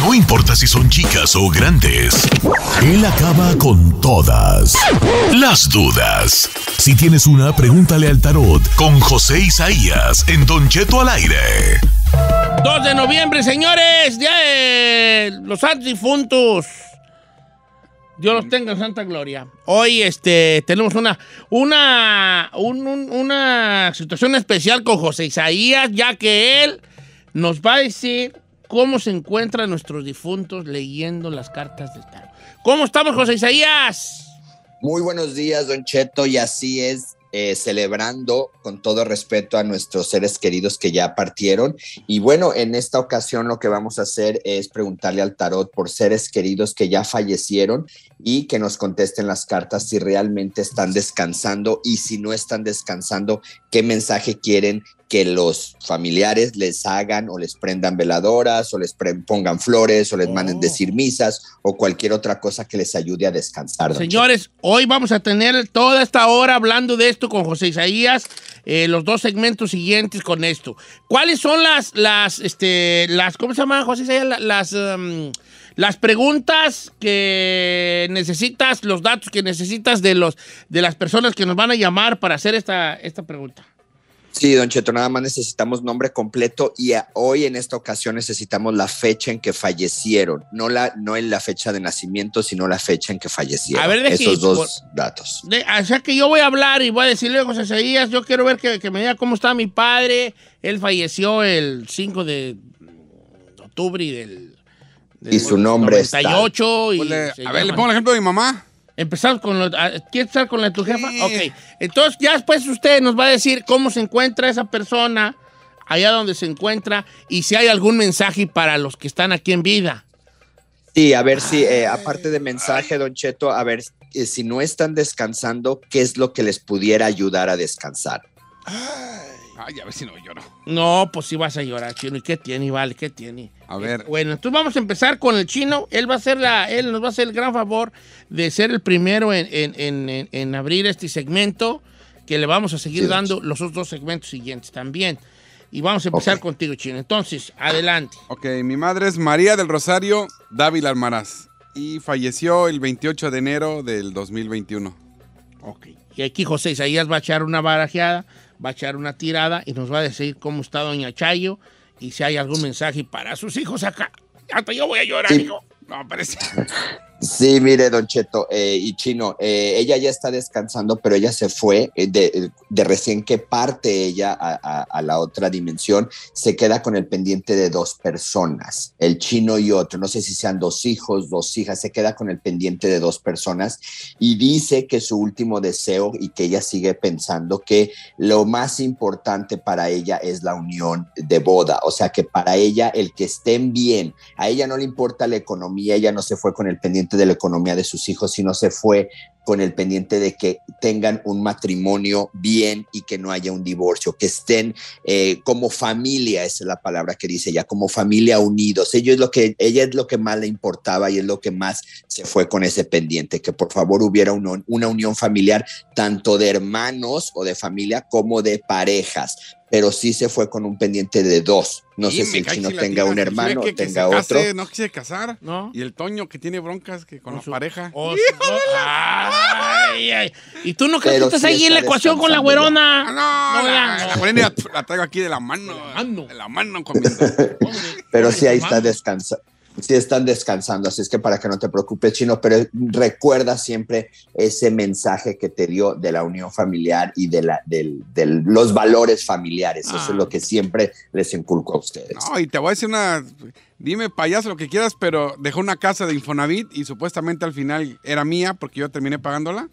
No importa si son chicas o grandes, él acaba con todas las dudas. Si tienes una, pregúntale al tarot con José Isaías en Don Cheto al aire. 2 de noviembre, señores, día de los santos difuntos. Dios los tenga en santa gloria. Hoy tenemos una situación especial con José Isaías, ya que él nos va a decir cómo se encuentran nuestros difuntos leyendo las cartas del tarot. ¿Cómo estamos, José Isaías? Muy buenos días, Don Cheto, y así es. Celebrando con todo respeto a nuestros seres queridos que ya partieron. Y bueno, en esta ocasión lo que vamos a hacer es preguntarle al tarot por seres queridos que ya fallecieron y que nos contesten las cartas si realmente están descansando, y si no están descansando, qué mensaje quieren que los familiares les hagan, o les prendan veladoras, o les pongan flores, o les manden decir misas, o cualquier otra cosa que les ayude a descansar. Señores, hoy vamos a tener toda esta hora hablando de esto con José Isaías, los dos segmentos siguientes con esto. ¿Cuáles son las ¿cómo se llama, José Isaías? Las preguntas que necesitas, los datos que necesitas de las personas que nos van a llamar para hacer esta pregunta. Sí, Don Cheto, nada más necesitamos nombre completo, y hoy en esta ocasión necesitamos la fecha en que fallecieron, no en la fecha de nacimiento, sino la fecha en que fallecieron. A ver, esos dos datos. O sea que yo voy a hablar y voy a decirle a José Isaías, yo quiero ver que me diga cómo está mi padre. Él falleció el 5 de octubre y su nombre es 98. A ver, le pongo el ejemplo de mi mamá. Empezamos con ¿quieres estar con la de tu jefa? Sí. Ok. Entonces, ya después usted nos va a decir cómo se encuentra esa persona allá donde se encuentra y si hay algún mensaje para los que están aquí en vida. Sí, a ver si, aparte de mensaje, Don Cheto, a ver si no están descansando, ¿qué es lo que les pudiera ayudar a descansar? Ay, a ver si no lloro. No, pues sí vas a llorar, Chino. ¿Y qué tiene, vale? ¿Qué tiene? A ver. Bueno, entonces vamos a empezar con el Chino. Él va a hacer él nos va a hacer el gran favor de ser el primero en abrir este segmento, que le vamos a seguir dando los otros dos segmentos siguientes también. Y vamos a empezar contigo, Chino. Entonces, adelante. Ok, mi madre es María del Rosario Dávila Almaraz y falleció el 28 de enero del 2021. Ok. Y aquí José Isaías va a echar una barajeada, va a echar una tirada y nos va a decir cómo está Doña Chayo y si hay algún mensaje para sus hijos acá. Hasta yo voy a llorar, sí. Hijo. No, parece. Sí, mire, Don Cheto y Chino, ella ya está descansando, pero ella se fue de recién que parte ella a la otra dimensión. Se queda con el pendiente de dos personas, el Chino y otro. No sé si sean dos hijos, dos hijas. Se queda con el pendiente de dos personas y dice que su último deseo, y que ella sigue pensando que lo más importante para ella es la unión de boda. O sea, que para ella el que estén bien, a ella no le importa la economía. Ella no se fue con el pendiente de la economía de sus hijos, sino se fue con el pendiente de que tengan un matrimonio bien y que no haya un divorcio, que estén como familia. Esa es la palabra que dice ella, como familia unidos. Ella es lo que más le importaba y es lo que más se fue con ese pendiente, que por favor hubiera una unión familiar, tanto de hermanos o de familia como de parejas. Pero sí se fue con un pendiente de dos. No sé si el Chino tenga un hermano o tenga otro. No quise casar. ¿No? Y el Toño, que tiene broncas con la pareja. ¿Y tú no crees que estás ahí en la ecuación con la güerona? No, la güerona la traigo aquí de la mano. De la mano. Pero sí, ahí está descansando. Sí están descansando, así es que para que no te preocupes, Chino, pero recuerda siempre ese mensaje que te dio de la unión familiar y de los valores familiares. Eso es lo que siempre les inculco a ustedes. No, y te voy a decir dime payaso lo que quieras, pero dejó una casa de Infonavit y supuestamente al final era mía porque yo terminé pagándola.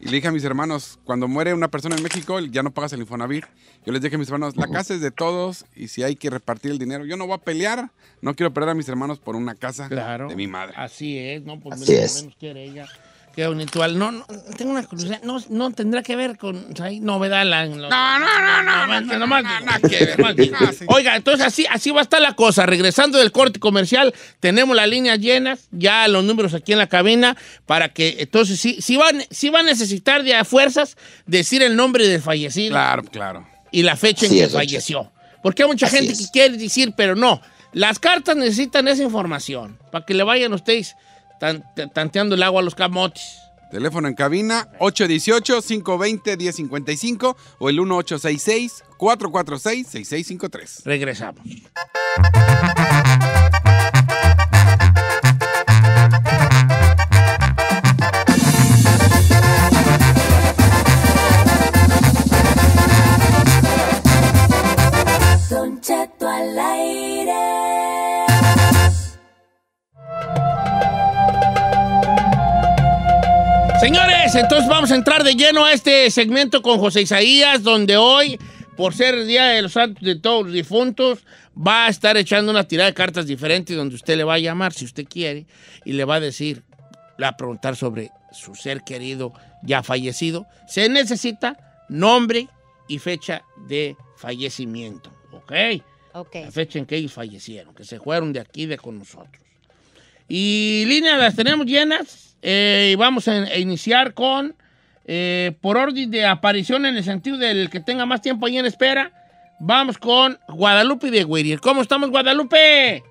Y le dije a mis hermanos, cuando muere una persona en México, ya no pagas el Infonavit. Yo les dije a mis hermanos, la casa es de todos y si hay que repartir el dinero, yo no voy a pelear. No quiero perder a mis hermanos por una casa de mi madre. Así es, ¿no? Por menos quiere ella. Qué bonito. No, tengo una curiosidad. No tendrá que ver con... Hay novedad. No. Oiga, entonces así va a estar la cosa. Regresando del corte comercial, tenemos las líneas llenas, ya los números aquí en la cabina, para que entonces sí va a necesitar de a fuerzas decir el nombre del fallecido. Claro. Y la fecha en que falleció. Porque hay mucha gente que quiere decir, pero no. Las cartas necesitan esa información para que le vayan ustedes tanteando el agua a los camotes. Teléfono en cabina 818-520-1055 o el 1866-446-6653. Regresamos. Don Cheto al aire. Señores, entonces vamos a entrar de lleno a este segmento con José Isaías, donde hoy, por ser el Día de los Santos de todos los difuntos, va a estar echando una tirada de cartas diferentes donde usted le va a llamar, si usted quiere, y le va a decir, le va a preguntar sobre su ser querido ya fallecido. Se necesita nombre y fecha de fallecimiento, ¿ok? Okay. La fecha en que ellos fallecieron, que se fueron de aquí con nosotros. Y líneas las tenemos llenas y vamos a iniciar con, por orden de aparición en el sentido del que tenga más tiempo ahí en espera, vamos con Guadalupe de Guiriel. ¿Cómo estamos, Guadalupe?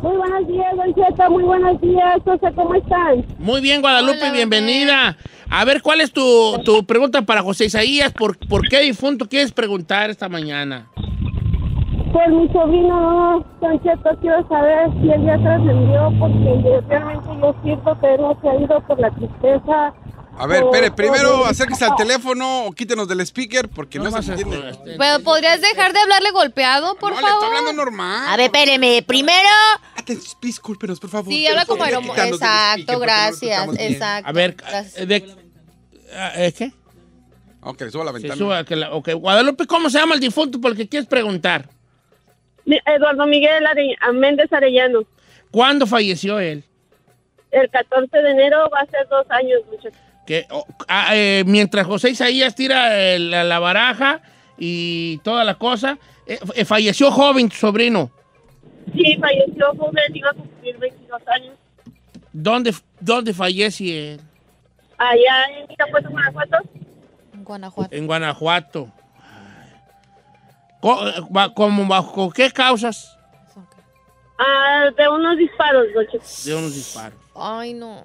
Muy buenos días, Don Cheto, muy buenos días, José, ¿cómo están? Muy bien, Guadalupe. Hola, bienvenida. A ver, ¿cuál es tu pregunta para José Isaías? ¿Por qué difunto quieres preguntar esta mañana? Pues mi sobrino, Don Cheto, quiero saber si él ya trascendió, porque yo realmente no siento que no se ha ido por la tristeza. A ver, espere, primero acérquese al teléfono o quítenos del speaker, porque no se entiende. Pero ¿podrías dejar de hablarle golpeado, por favor? No, le está hablando normal. A ver, espéreme, primero... Discúlpenos, por favor. Sí, habla como aeromo. Exacto, gracias, exacto. A ver, ¿qué? Ok, suba la ventana. Suba, ok, Guadalupe, ¿cómo se llama el difunto por el que quieres preguntar? Eduardo Miguel Méndez Arellano. ¿Cuándo falleció él? El 14 de enero, va a ser 2 años, muchachos. Mientras José Isaías tira la baraja y toda la cosa, falleció joven tu sobrino. Sí, falleció joven, iba a cumplir 22 años. ¿Dónde fallece él? Allá en Tabasco, Guanajuato. En Guanajuato. En Guanajuato. ¿Bajo qué causas? De unos disparos, Goches. De unos disparos. Ay, no.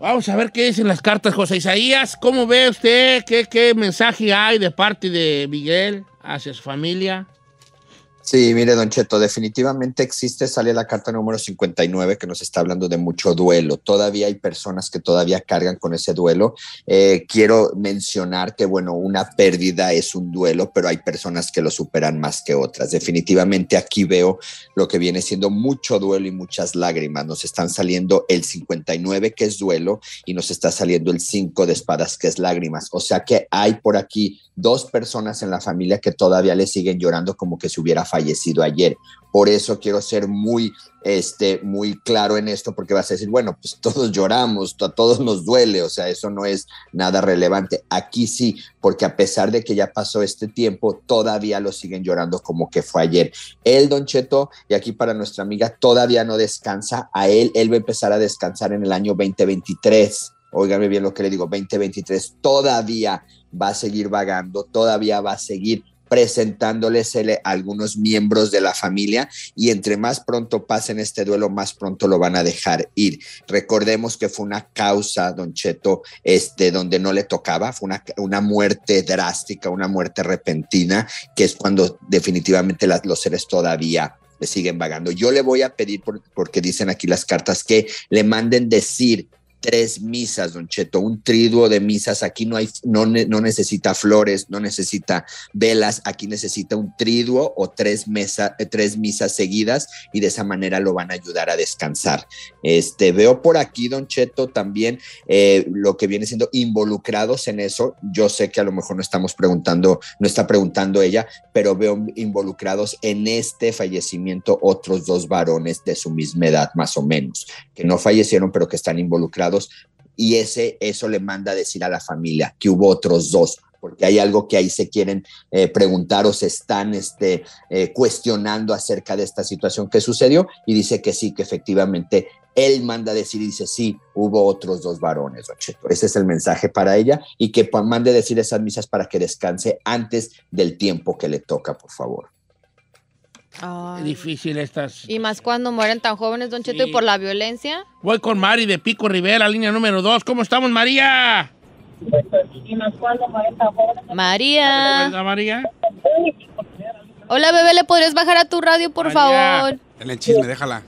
Vamos a ver qué dicen las cartas, José Isaías. ¿Cómo ve usted? ¿Qué mensaje hay de parte de Miguel hacia su familia? Sí, mire, Don Cheto, definitivamente existe, sale la carta número 59 que nos está hablando de mucho duelo. Todavía hay personas que todavía cargan con ese duelo. Quiero mencionar que, bueno, una pérdida es un duelo, pero hay personas que lo superan más que otras. Definitivamente aquí veo lo que viene siendo mucho duelo y muchas lágrimas. Nos están saliendo el 59, que es duelo, y nos está saliendo el 5 de espadas, que es lágrimas. O sea que hay por aquí 2 personas en la familia que todavía le siguen llorando como que se hubiera fallecido ayer. Por eso quiero ser muy claro en esto, porque vas a decir, bueno, pues todos lloramos, a todos nos duele, o sea, eso no es nada relevante. Aquí sí, porque a pesar de que ya pasó este tiempo, todavía lo siguen llorando como que fue ayer. Él, Don Cheto, y aquí para nuestra amiga, todavía no descansa. Él va a empezar a descansar en el año 2023. Óigame bien lo que le digo, 2023 todavía va a seguir vagando, todavía va a seguir presentándoles a algunos miembros de la familia, y entre más pronto pasen este duelo, más pronto lo van a dejar ir. Recordemos que fue una causa, Don Cheto, donde no le tocaba, fue una muerte drástica, una muerte repentina, que es cuando definitivamente los seres todavía le siguen vagando. Yo le voy a pedir, porque dicen aquí las cartas, que le manden decir 3 misas, Don Cheto, un triduo de misas. Aquí no necesita flores, no necesita velas, aquí necesita un triduo o 3 misas seguidas, y de esa manera lo van a ayudar a descansar. Veo por aquí, Don Cheto, también lo que viene siendo involucrados en eso. Yo sé que a lo mejor no está preguntando ella, pero veo involucrados en este fallecimiento otros 2 varones de su misma edad, más o menos, que no fallecieron, pero que están involucrados. Y eso le manda a decir a la familia que hubo otros 2, porque hay algo que ahí se quieren preguntar o se están cuestionando acerca de esta situación que sucedió, y dice que sí, que efectivamente él manda a decir, y dice sí, hubo otros 2 varones, Don Cheto. Ese es el mensaje para ella, y que mande decir esas misas para que descanse antes del tiempo que le toca, por favor. Ay. Difícil estas. Y más cuando mueren tan jóvenes, Don Cheto, sí. Y por la violencia. Voy con Mari de Pico Rivera, línea número 2. ¿Cómo estamos, María? Y más cuando mueren tan jóvenes. María. ¿Cómo María? Hola, bebé, ¿le podrías bajar a tu radio, por María. Favor? Dale el chisme, déjala.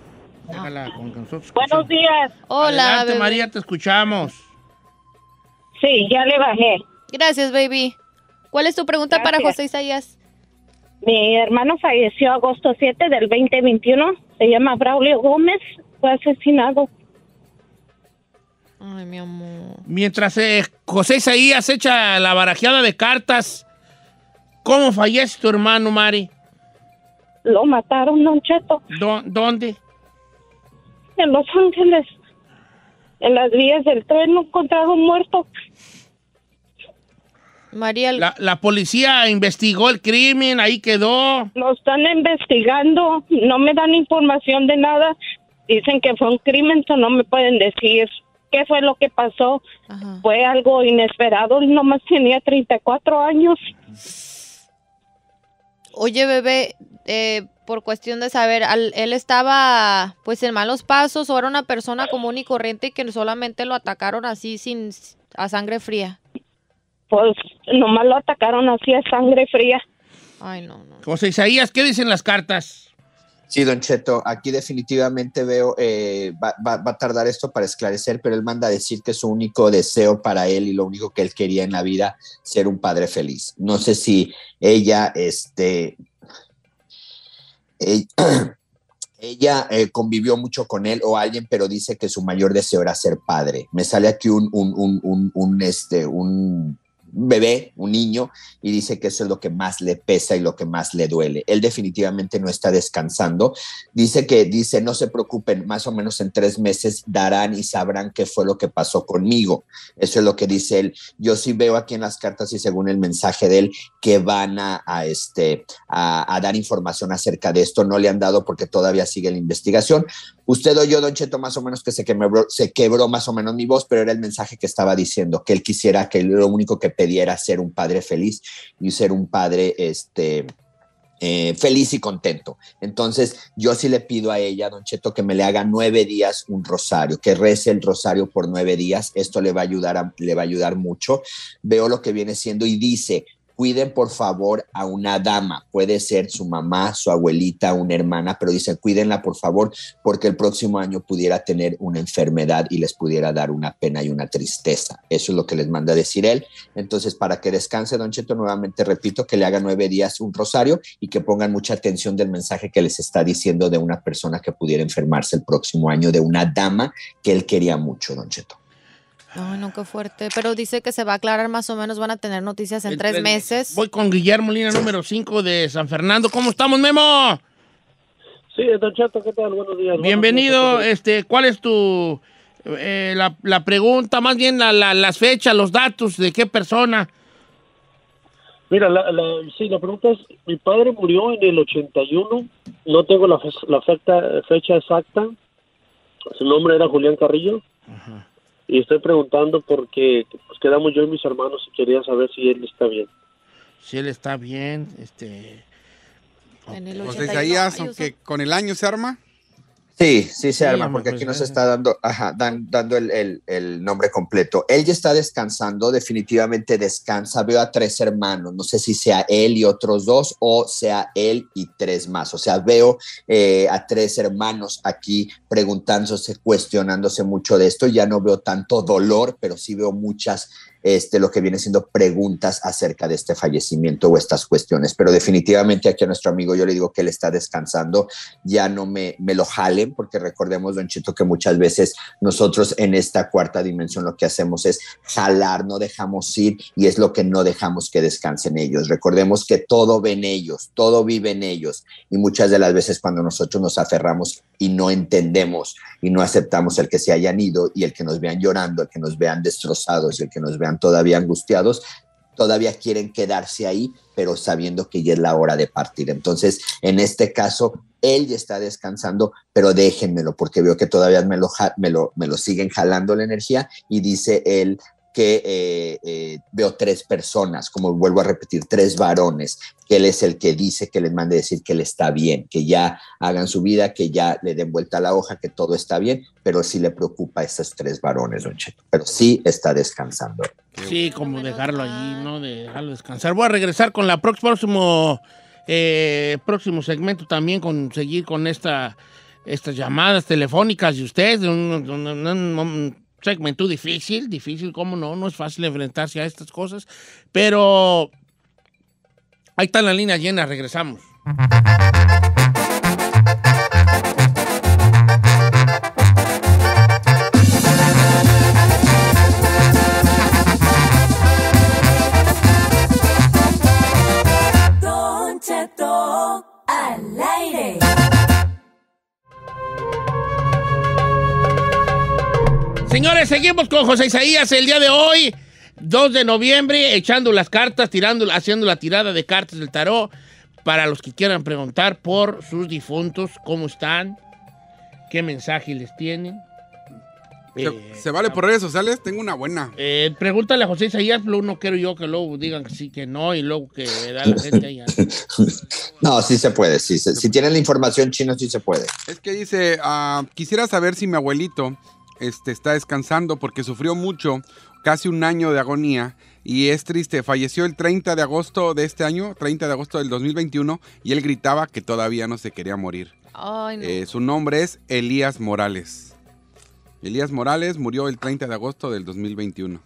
Déjala con nosotros. Buenos días. Hola, adelante, bebé. María, te escuchamos. Sí, ya le bajé. Gracias, baby. ¿Cuál es tu pregunta Gracias. Para José Isaías? Mi hermano falleció agosto 7 del 2021. Se llama Braulio Gómez. Fue asesinado. Ay, mi amor. Mientras José Isaías echa la barajeada de cartas, ¿cómo fallece tu hermano, Mari? Lo mataron, Don Cheto. ¿Dónde? En Los Ángeles. En las vías del tren lo encontraron muerto. María, la policía investigó el crimen, ahí quedó. Lo están investigando, no me dan información de nada. Dicen que fue un crimen, no me pueden decir qué fue lo que pasó. Ajá. Fue algo inesperado, nomás tenía 34 años. Oye, bebé, por cuestión de saber, él estaba pues en malos pasos o era una persona común y corriente que solamente lo atacaron así sin a sangre fría. Pues nomás lo atacaron así a sangre fría. Ay, no. José Isaías, ¿qué dicen las cartas? Sí, Don Cheto, aquí definitivamente veo, va a tardar esto para esclarecer, pero él manda a decir que su único deseo para él y lo único que él quería en la vida, ser un padre feliz. No sé si ella, Ella convivió mucho con él o alguien, pero dice que su mayor deseo era ser padre. Me sale aquí un bebé, un niño, y dice que eso es lo que más le pesa y lo que más le duele. Él definitivamente no está descansando. Dice, no se preocupen, más o menos en 3 meses darán y sabrán qué fue lo que pasó conmigo. Eso es lo que dice él. Yo sí veo aquí en las cartas y según el mensaje de él que van a dar información acerca de esto. No le han dado porque todavía sigue la investigación. Usted oyó, Don Cheto, más o menos que se quebró más o menos mi voz, pero era el mensaje que estaba diciendo, que él quisiera, que lo único que pediera ser un padre feliz y ser un padre feliz y contento. Entonces, yo sí le pido a ella, Don Cheto, que me le haga 9 días un rosario, que rece el rosario por 9 días. Esto le va a ayudar mucho. Veo lo que viene siendo y dice... Cuiden, por favor, a una dama. Puede ser su mamá, su abuelita, una hermana, pero dicen, cuídenla, por favor, porque el próximo año pudiera tener una enfermedad y les pudiera dar una pena y una tristeza. Eso es lo que les manda decir él. Entonces, para que descanse, Don Cheto, nuevamente repito, que le haga 9 días un rosario y que pongan mucha atención del mensaje que les está diciendo de una persona que pudiera enfermarse el próximo año, de una dama que él quería mucho, Don Cheto. Ay, no, qué fuerte. Pero dice que se va a aclarar más o menos, van a tener noticias en 3 meses. Voy con Guillermo, línea número 5 de San Fernando. ¿Cómo estamos, Memo? Sí, Don Cheto, ¿qué tal? Buenos días. Bienvenido. ¿Cuál es tu la pregunta? Más bien las fechas, los datos, ¿de qué persona? Mira, la pregunta es, mi padre murió en el 81, no tengo la fecha exacta, su nombre era Julián Carrillo. Ajá. Y estoy preguntando porque pues, quedamos yo y mis hermanos y quería saber si él está bien. Si él está bien, José Isaías, aunque con el año se arma. Sí se arma, porque aquí nos está dando el nombre completo. Él ya está descansando, definitivamente descansa. Veo a 3 hermanos, no sé si sea él y otros 2 o sea él y 3 más. O sea, veo a 3 hermanos aquí preguntándose, cuestionándose mucho de esto. Ya no veo tanto dolor, pero sí veo muchas lo que viene siendo preguntas acerca de este fallecimiento o estas cuestiones. Pero definitivamente aquí a nuestro amigo yo le digo que él está descansando, ya no me lo jalen, porque recordemos, Don Cheto, que muchas veces nosotros en esta cuarta dimensión lo que hacemos es jalar, no dejamos ir y es lo que no dejamos que descansen ellos. Recordemos que todo ven ellos, todo viven ellos y muchas de las veces cuando nosotros nos aferramos y no entendemos y no aceptamos el que se hayan ido y el que nos vean llorando, el que nos vean destrozados, el que nos vean todavía angustiados, todavía quieren quedarse ahí, pero sabiendo que ya es la hora de partir. Entonces, en este caso, él ya está descansando, pero déjenmelo, porque veo que todavía me lo siguen jalando la energía y dice él que veo tres personas, como vuelvo a repetir, tres varones, que él es el que dice, que les mande decir que él está bien, que ya hagan su vida, que ya le den vuelta a la hoja, que todo está bien, pero sí le preocupa a estos tres varones, don Cheto, pero sí está descansando. Sí, como dejarlo allí, ¿no? De dejarlo descansar. Voy a regresar con la próximo segmento también, con seguir con estas llamadas telefónicas de ustedes, un segmento difícil, cómo no, no es fácil enfrentarse a estas cosas, pero ahí está la línea llena, regresamos. Don Cheto al aire. Señores, seguimos con José Isaías el día de hoy, 2 de noviembre, echando las cartas, haciendo la tirada de cartas del tarot para los que quieran preguntar por sus difuntos, cómo están, qué mensaje les tienen. ¿Se vale por redes sociales? Tengo una buena. Pregúntale a José Isaías, pero no quiero yo que luego digan que sí, que no, y luego que da la gente allá. No, sí se puede, si tienen la información chino, sí se puede. Es que dice, quisiera saber si mi abuelito... está descansando porque sufrió mucho, casi un año de agonía, y es triste. Falleció el 30 de agosto de este año, 30 de agosto del 2021, y él gritaba que todavía no se quería morir. Ay, no. Su nombre es Elías Morales. Elías Morales murió el 30 de agosto del 2021.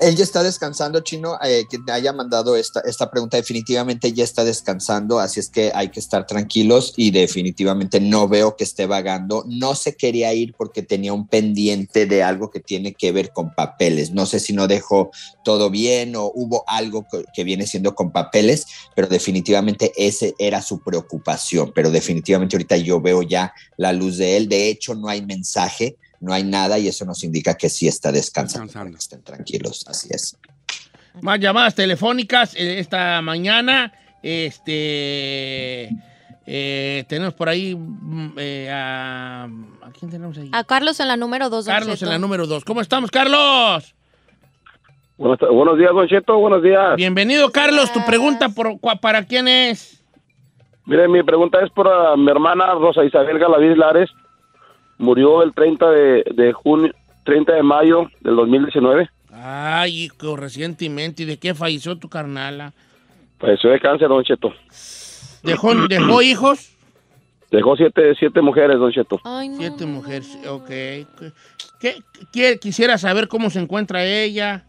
Él ya está descansando, Chino. Quien haya mandado esta pregunta definitivamente ya está descansando, así es que hay que estar tranquilos y definitivamente no veo que esté vagando. No se quería ir porque tenía un pendiente de algo que tiene que ver con papeles. No sé si no dejó todo bien o hubo algo que viene siendo con papeles, pero definitivamente ese era su preocupación. Pero definitivamente ahorita yo veo ya la luz de él. De hecho, no hay mensaje. No hay nada y eso nos indica que sí está descansando. Estén tranquilos, así es. Más llamadas telefónicas esta mañana. Tenemos por ahí ¿a quién tenemos ahí? A Carlos en la número 2. Carlos en la número 2. ¿Cómo estamos, Carlos? Buenos días, don Cheto. Buenos días. Bienvenido, Carlos. Tu pregunta para quién es. Mire, mi pregunta es por mi hermana Rosa Isabel Galaviz Lares. Murió el 30 de mayo del 2019. Ay, hijo, recientemente. ¿Y de qué falleció tu carnala? Falleció de cáncer, don Cheto. ¿Dejó hijos? Dejó siete mujeres, don Cheto. Ay, no, siete mujeres, ok. Quisiera saber cómo se encuentra ella.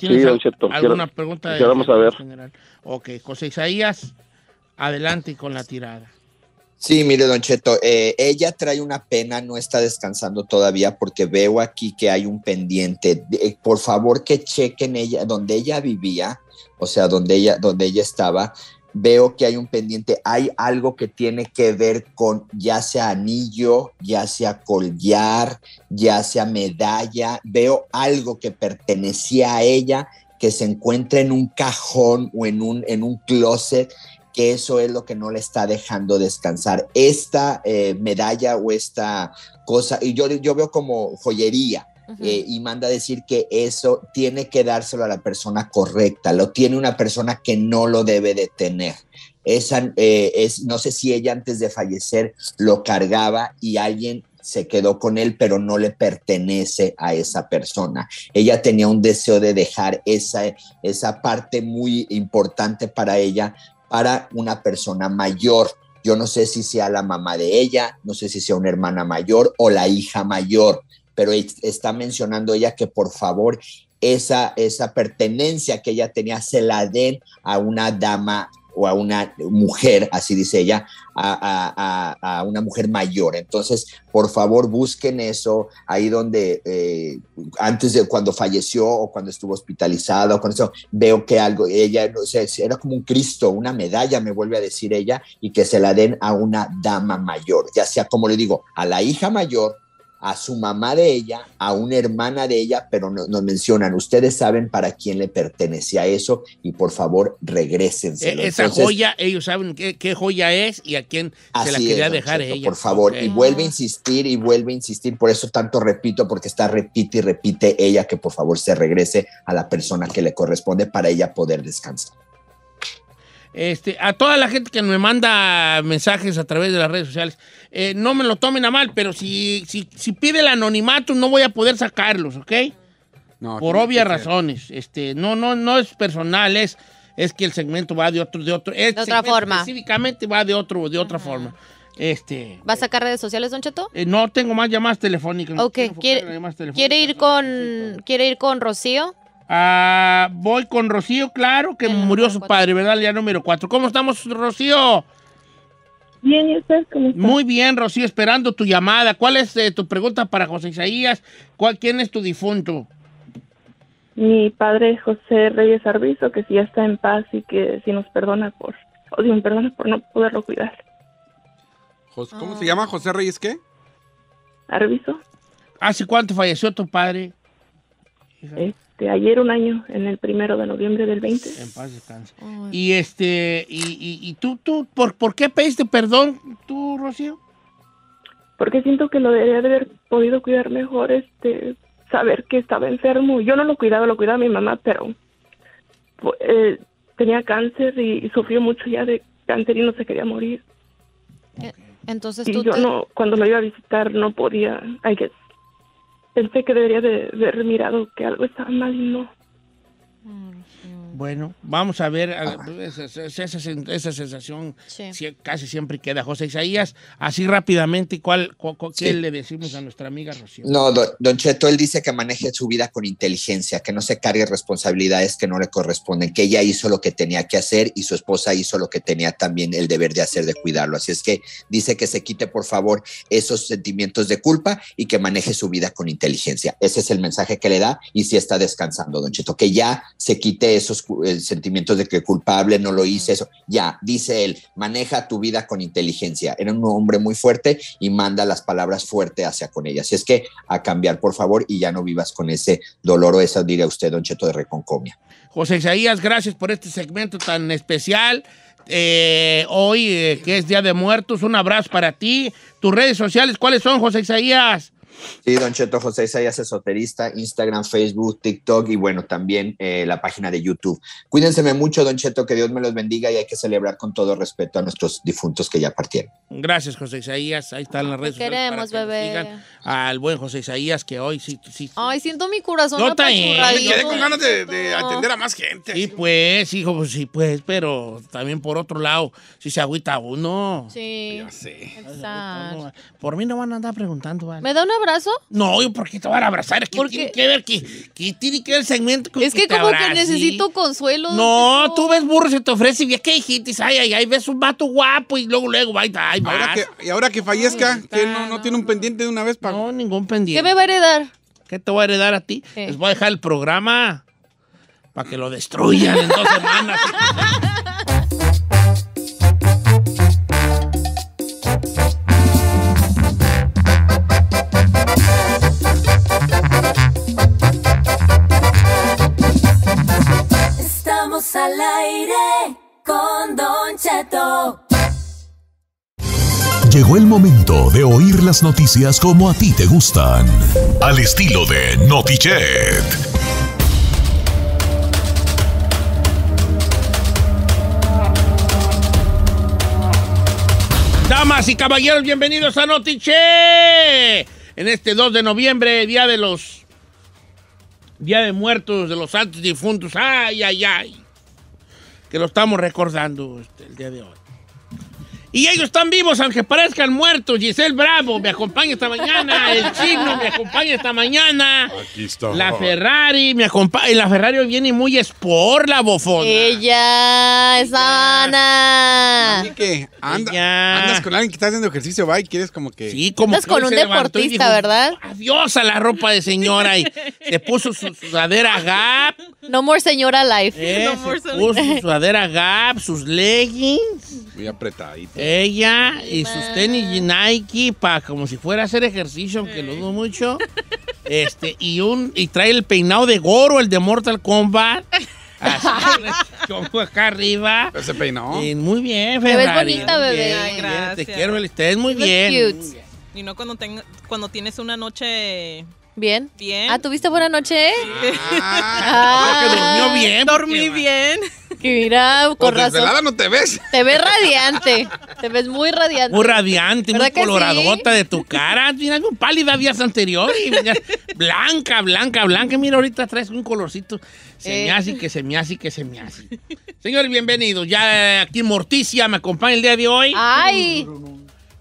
Sí, don Cheto. ¿Alguna pregunta? Queremos saber. General? Ok, José Isaías, adelante con la tirada. Sí, mire, don Cheto, ella trae una pena, no está descansando todavía porque veo aquí que hay un pendiente. Por favor que chequen ella, donde ella vivía, o sea, donde ella estaba. Veo que hay un pendiente, hay algo que tiene que ver con ya sea anillo, ya sea collar, ya sea medalla. Veo algo que pertenecía a ella, que se encuentra en un cajón o en un closet, que eso es lo que no le está dejando descansar. Esta medalla o esta cosa, y yo veo como joyería, y manda decir que eso tiene que dárselo a la persona correcta, lo tiene una persona que no lo debe de tener. No sé si ella antes de fallecer lo cargaba y alguien se quedó con él, pero no le pertenece a esa persona. Ella tenía un deseo de dejar esa parte muy importante para ella, para una persona mayor. Yo no sé si sea la mamá de ella, no sé si sea una hermana mayor o la hija mayor, pero está mencionando ella que por favor esa pertenencia que ella tenía se la den a una dama o a una mujer, así dice ella, a una mujer mayor. Entonces, por favor, busquen eso ahí donde antes de cuando falleció o cuando estuvo hospitalizada o con eso, veo que algo, ella, no sé, era como un Cristo, una medalla, me vuelve a decir ella, y que se la den a una dama mayor, ya sea, como le digo, a la hija mayor, a su mamá de ella, a una hermana de ella, pero nos mencionan, ustedes saben para quién le pertenecía eso y por favor regrésense. Esa joya, ellos saben qué joya es y a quién se la quería dejar ella. Por favor, okay. Y vuelve a insistir y vuelve a insistir, por eso tanto repito, porque está repite y repite ella que por favor se regrese a la persona que le corresponde para ella poder descansar. A toda la gente que me manda mensajes a través de las redes sociales, no me lo tomen a mal, pero si pide el anonimato no voy a poder sacarlos, ¿ok? No, por obvias razones. No es personal, es que el segmento va de otro. De otra forma. Específicamente va de otra forma. ¿Va a sacar redes sociales, Don Cheto? No tengo más llamadas telefónicas. Ok, ¿Quiere ir con Rocío? Voy con Rocío, claro, que murió su padre, ¿verdad? Ya número 4. ¿Cómo estamos, Rocío? Bien, ¿y usted cómo está? Muy bien, Rocío, esperando tu llamada. ¿Cuál es tu pregunta para José Isaías? ¿Quién es tu difunto? Mi padre, José Reyes Arbizo, que si ya está en paz y que si nos perdona por no poderlo cuidar. ¿Cómo se llama? ¿José Reyes qué? Arbizo. ¿Hace cuánto falleció tu padre? Ayer, un año, en el 1 de noviembre del 20. En paz descanse. Oh, y ¿tú por qué pediste perdón, tú, Rocío? Porque siento que lo debería de haber podido cuidar mejor, saber que estaba enfermo. Yo no lo cuidaba mi mamá, pero tenía cáncer y sufrió mucho ya de cáncer y no se quería morir. Okay. Entonces cuando lo iba a visitar no podía, pensé que debería de haber mirado que algo estaba mal y no. Bueno, vamos a ver esa sensación. Sí. Casi siempre queda. José Isaías, así rápidamente, ¿qué le decimos a nuestra amiga Rocío? No, don Cheto, él dice que maneje su vida con inteligencia, que no se cargue responsabilidades que no le corresponden, que ella hizo lo que tenía que hacer y su esposa hizo lo que tenía también el deber de hacer, de cuidarlo. Así es que dice que se quite, por favor, esos sentimientos de culpa y que maneje su vida con inteligencia. Ese es el mensaje que le da y sí está descansando, don Cheto, que ya se quite esos sentimientos de que culpable, no lo hice, eso. Ya, dice él, maneja tu vida con inteligencia. Era un hombre muy fuerte y manda las palabras fuerte hacia con ella. Así es que a cambiar, por favor, y ya no vivas con ese dolor o esa, diría usted, Don Cheto, de reconcomia. José Isaías, gracias por este segmento tan especial. Hoy, que es Día de Muertos, un abrazo para ti. Tus redes sociales, ¿cuáles son, José Isaías? Sí, Don Cheto, José Isaías Esoterista, Instagram, Facebook, TikTok y bueno, también la página de YouTube. Cuídense mucho, Don Cheto, que Dios me los bendiga y hay que celebrar con todo respeto a nuestros difuntos que ya partieron. Gracias, José Isaías. Ahí están las redes sociales. Queremos, bebé. Al buen José Isaías, que hoy sí. Ay, siento mi corazón. No también. Me quedé con ganas de atender a más gente. Sí, pues, hijo, pues sí, pues, pero también por otro lado, si se agüita uno. Sí. Ya sé. Exacto. Por mí no van a andar preguntando, ¿vale? ¿Me da una abrazo? No, yo porque te van a abrazar. ¿Qué tiene que ver? ¿Qué tiene que ver el segmento? Es que como que necesito consuelo. No, tú ves burro, se te ofrece y ves que dijiste, ay, ves un vato guapo y luego, ay, vas. Y ahora que fallezca, que no tiene un pendiente de una vez para... No, ningún pendiente. ¿Qué me va a heredar? ¿Qué te va a heredar a ti? Les voy a dejar el programa para que lo destruyan en 2 semanas. Al aire con Don Cheto. Llegó el momento de oír las noticias como a ti te gustan, al estilo de Notichet. Damas y caballeros, bienvenidos a Notichet. En este 2 de noviembre, Día de Muertos, de los santos difuntos. Ay. Que lo estamos recordando el día de hoy. Y ellos están vivos, aunque parezcan muertos. Giselle Bravo me acompaña esta mañana. El Chino me acompaña esta mañana. Aquí está. La Ferrari me acompaña. La Ferrari viene muy sport, la bofona. Ella es Ana. Así que andas con alguien que está haciendo ejercicio, va, y quieres como que... Sí, como andas que con un deportista, dijo, ¿verdad? Adiós a la ropa de señora. Y se puso su sudadera Gap. No more señora life. No more puso su sudadera Gap, sus leggings. Muy apretadito. Ella y sus tenis y Nike para como si fuera a hacer ejercicio, aunque lo dudo mucho. Y trae el peinado de Goro, el de Mortal Kombat. Así, acá arriba. Ese peinado. Y muy bien, Ferrari. Te ves bonita, bebé. Ay, gracias. Te quiero, te ves muy bien. Muy bien. Y no cuando tienes una noche... Bien. Bien. Ah, ¿tuviste buena noche? Ah, durmió bien. Dormí bien. Que mira, con pues razón. Desvelada no te ves. Te ves radiante. Te ves muy radiante. Muy radiante, muy coloradota sí? de tu cara. Mira, muy pálida días anteriores. Blanca, blanca, blanca. Mira, ahorita traes un colorcito. Se me hace, que se me hace, que se me hace. Señor, bienvenido. Ya aquí Morticia me acompaña el día de hoy. Ay.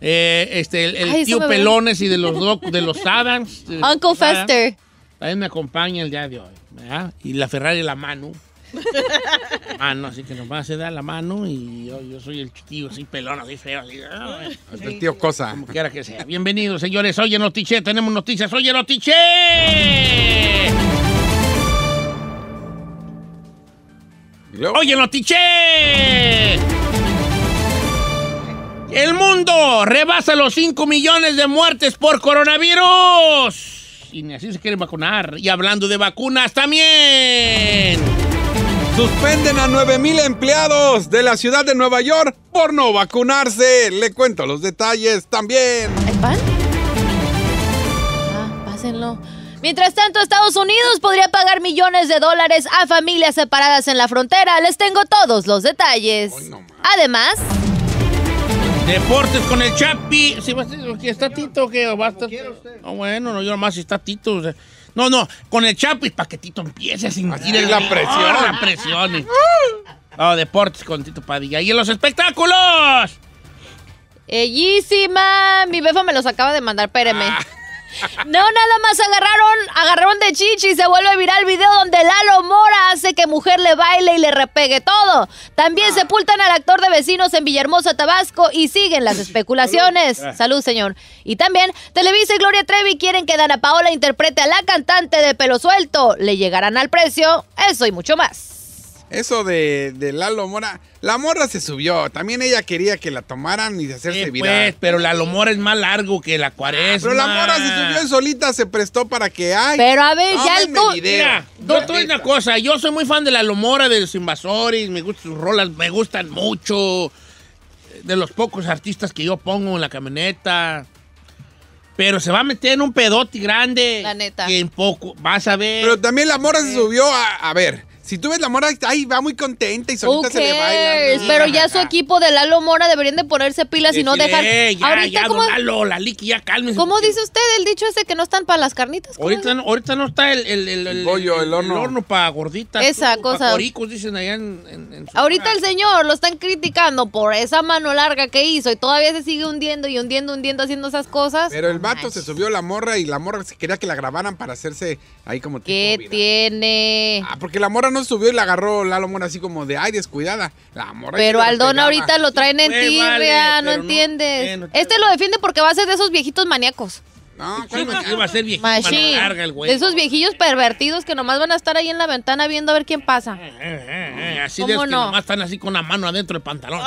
El tío Pelones y de los Adams. Uncle Fester. También me acompaña el día de hoy, ¿verdad? Y la Ferrari, la Manu. Manu, así que nos va a hacer dar la mano y yo soy el tío, así pelón, así feo. Así, el tío Cosa. Como quiera que sea. Bienvenidos, señores. Oye, Notiche, tenemos noticias. Oye, Notiche. Oye, Notiche. El mundo rebasa los 5 millones de muertes por coronavirus. Y ni así se quieren vacunar. Y hablando de vacunas también. Suspenden a 9,000 empleados de la ciudad de Nueva York por no vacunarse. Le cuento los detalles también. ¿El pan? Ah, pásenlo. Mientras tanto, Estados Unidos podría pagar millones de dólares a familias separadas en la frontera. Les tengo todos los detalles. Oh, no, además... Deportes con el Chapi. ¿Sí va a estar, está Tito que va a estar? No, bueno, no, yo nomás si está Tito. O sea, no, con el Chapi para que Tito empiece a sentir la presión. La presión. No, deportes con Tito Padilla. Y en los espectáculos. Bellísima. Mi befa me los acaba de mandar, espéreme. Ah. No, nada más agarraron de chichi y se vuelve viral el video donde Lalo Mora hace que mujer le baile y le repegue todo. También sepultan al actor de Vecinos en Villahermosa, Tabasco, y siguen las especulaciones. Salud, señor. Y también Televisa y Gloria Trevi quieren que Danna Paola interprete a la cantante de pelo suelto. Le llegarán al precio. Eso y mucho más. Eso de Lalo Mora, la morra se subió. También ella quería que la tomaran y hacerse viral. Pues, pero Lalo Mora es más largo que la Cuaresma. Pero la morra se subió y solita se prestó para que hay. Pero a ver, ya el mira, tú es una cosa. Yo soy muy fan de Lalo Mora, de los Invasores. Me gustan sus rolas, me gustan mucho. De los pocos artistas que yo pongo en la camioneta. Pero se va a meter en un pedote grande. La neta. Que en poco, vas a ver. Pero también la morra se subió a ver. Si tú ves la Mora, ahí va muy contenta y solita se le baila. Pero ya su equipo de Lalo Mora deberían de ponerse pilas y no dejar... Ahorita como Lalo, la Liqui, ya cálmese. ¿Cómo dice usted el dicho ese que no están para las carnitas? Ahorita no está el horno para gorditas. Esa cosa. Coricos dicen allá en ahorita el señor lo están criticando por esa mano larga que hizo y todavía se sigue hundiendo y hundiendo haciendo esas cosas. Pero el vato se subió la morra y la morra quería que la grabaran para hacerse ahí como tipo viral. ¿Qué tiene? Ah, porque la morra no subió y la agarró Lalo Mora así como de ay, descuidada. La morra. Pero al don ahorita lo traen en tibia, ¿no entiendes? Lo defiende porque va a ser de esos viejitos maníacos. No, ¿cuál va a ser viejito? Machín, larga el güey. De esos viejillos pervertidos que nomás van a estar ahí en la ventana viendo a ver quién pasa. Así de que nomás están así con la mano adentro del pantalón.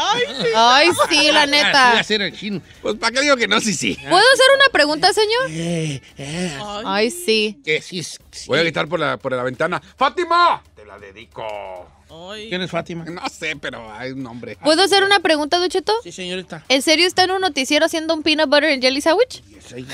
Ay, sí, la neta. Así va a ser el chino. Pues para qué digo que no, sí. ¿Puedo hacer una pregunta, señor? Ay, sí. Que sí. Voy a gritar por la ventana. ¡Fátima! La dedico. Ay. ¿Quién es Fátima? No sé, pero hay un nombre. ¿Puedo hacer una pregunta, Don Cheto? Sí, señorita. ¿En serio está en un noticiero haciendo un peanut butter and jelly sandwich? Sí.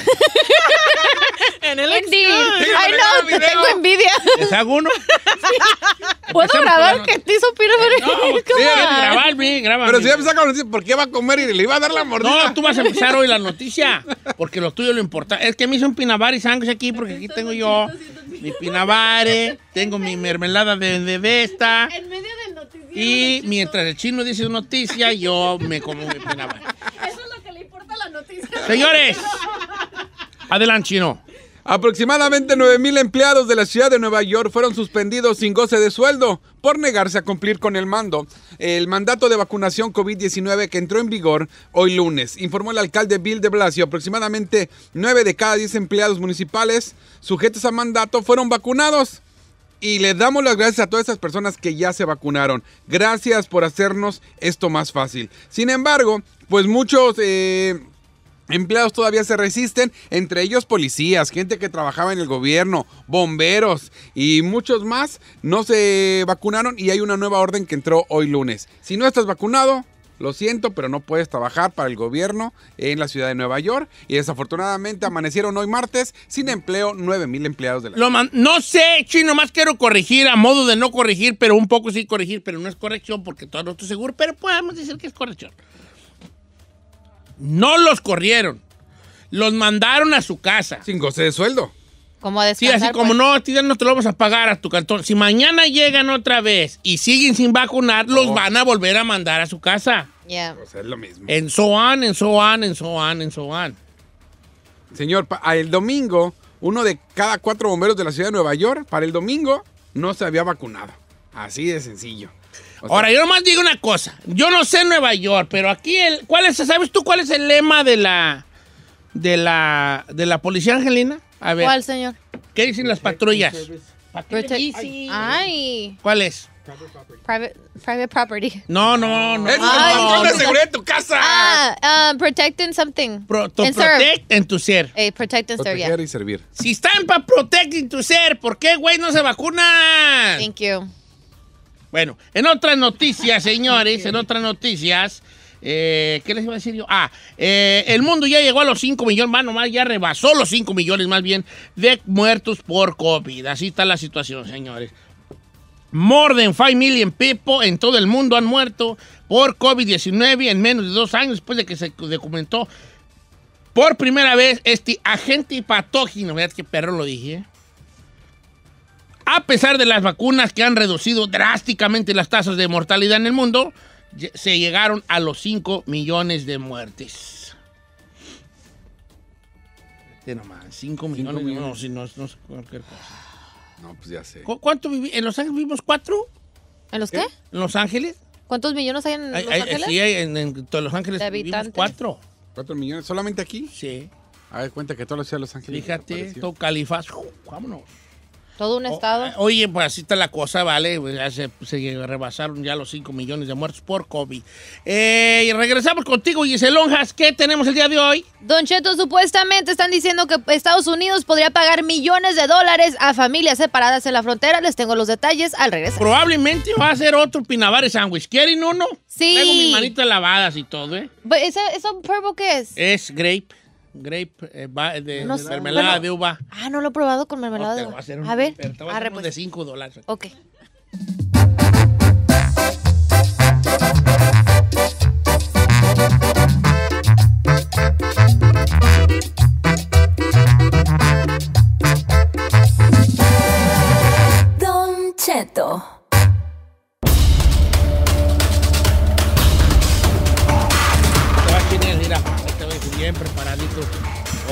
En el ay, no, te tengo envidia. ¿Les hago uno? Sí. ¿Puedo grabar que te hizo peanut butter? No, graba. Pero si ya empezaba con la noticia, ¿por qué va a comer y le iba a dar la mordida? No, tú vas a empezar hoy la noticia, porque lo tuyo lo importa. Es que me hizo un peanut butter y sandwich aquí, porque aquí tengo yo... mi pinabare, tengo mi mermelada de besta. En medio del noticiero. Y mientras el chino dice noticia, yo me como mi pinabare. Eso es lo que le importa a la noticia. Señores, adelante, chino. Aproximadamente 9,000 empleados de la ciudad de Nueva York fueron suspendidos sin goce de sueldo por negarse a cumplir con el mandato de vacunación COVID-19 que entró en vigor hoy lunes. Informó el alcalde Bill de Blasio, aproximadamente 9 de cada 10 empleados municipales sujetos a mandato fueron vacunados. Y les damos las gracias a todas esas personas que ya se vacunaron. Gracias por hacernos esto más fácil. Sin embargo, pues muchos empleados todavía se resisten, entre ellos policías, gente que trabajaba en el gobierno, bomberos y muchos más no se vacunaron, y hay una nueva orden que entró hoy lunes. Si no estás vacunado, lo siento, pero no puedes trabajar para el gobierno en la ciudad de Nueva York. Y desafortunadamente amanecieron hoy martes sin empleo 9,000 empleados de la ciudad. No sé, Chino, más quiero corregir, a modo de no corregir, pero un poco sí corregir, pero no es corrección porque todavía no estoy seguro, pero podemos decir que es corrección. No los corrieron, los mandaron a su casa. Sin goce de sueldo. Como a descansar, sí, así pues. Como no, ya no te lo vamos a pagar a tu cantón. Si mañana llegan otra vez y siguen sin vacunar, los van a volver a mandar a su casa. Yeah. Pues es lo mismo. En so on, en so on, en so on, en so on. Señor, el domingo, uno de cada 4 bomberos de la ciudad de Nueva York, para el domingo, no se había vacunado. Así de sencillo. Ahora, yo nomás digo una cosa. Yo no sé Nueva York, pero aquí, ¿sabes tú cuál es el lema de la policía angelina? A ver. ¿Cuál, señor? ¿Qué dicen las patrullas? Ay. ¿Cuál es? Private property. No. Es la seguridad de tu casa. Protect and something. Protect en tu ser. Protect and serve. Proteger y servir. Si están para protect en tu ser, ¿por qué, güey, no se vacunan? Thank you. Bueno, en otras noticias, señores, en otras noticias, ¿qué les iba a decir yo? El mundo ya llegó a los 5 millones, más nomás, ya rebasó los 5 millones más bien de muertos por COVID. Así está la situación, señores. More than 5 million people en todo el mundo han muerto por COVID-19 en menos de 2 años después de que se documentó por primera vez este agente patógeno. Mirad qué perro lo dije, A pesar de las vacunas que han reducido drásticamente las tasas de mortalidad en el mundo, se llegaron a los 5 millones de muertes. Este nomás, 5 millones. No sé cualquier cosa. No, pues ya sé. ¿Cuánto viví? ¿En Los Ángeles vivimos 4? ¿En los qué? ¿En Los Ángeles? ¿Cuántos millones hay en Los Ángeles? Sí, en Los Ángeles vivimos 4. ¿4 millones? ¿Solamente aquí? Sí. A ver, cuenta que toda la ciudad de Los Ángeles. Fíjate, todo Califas. Vámonos. Todo un estado. Oye, pues así está la cosa, ¿vale? Se rebasaron ya los 5 millones de muertos por COVID. Y regresamos contigo, Giselle Lonjas. ¿Qué tenemos el día de hoy? Don Cheto, supuestamente están diciendo que Estados Unidos podría pagar millones de dólares a familias separadas en la frontera. Les tengo los detalles al regresar. Probablemente va a ser otro Pinavares sándwich. ¿Quieren uno? Sí. Tengo mis manitas lavadas y todo, ¿eh? ¿Eso purple qué es? Es grape, de mermelada de uva. Ah, no lo he probado con mermelada de uva. A ver, arre, pues. De $5. Ok. Don Cheto. Bien preparadito.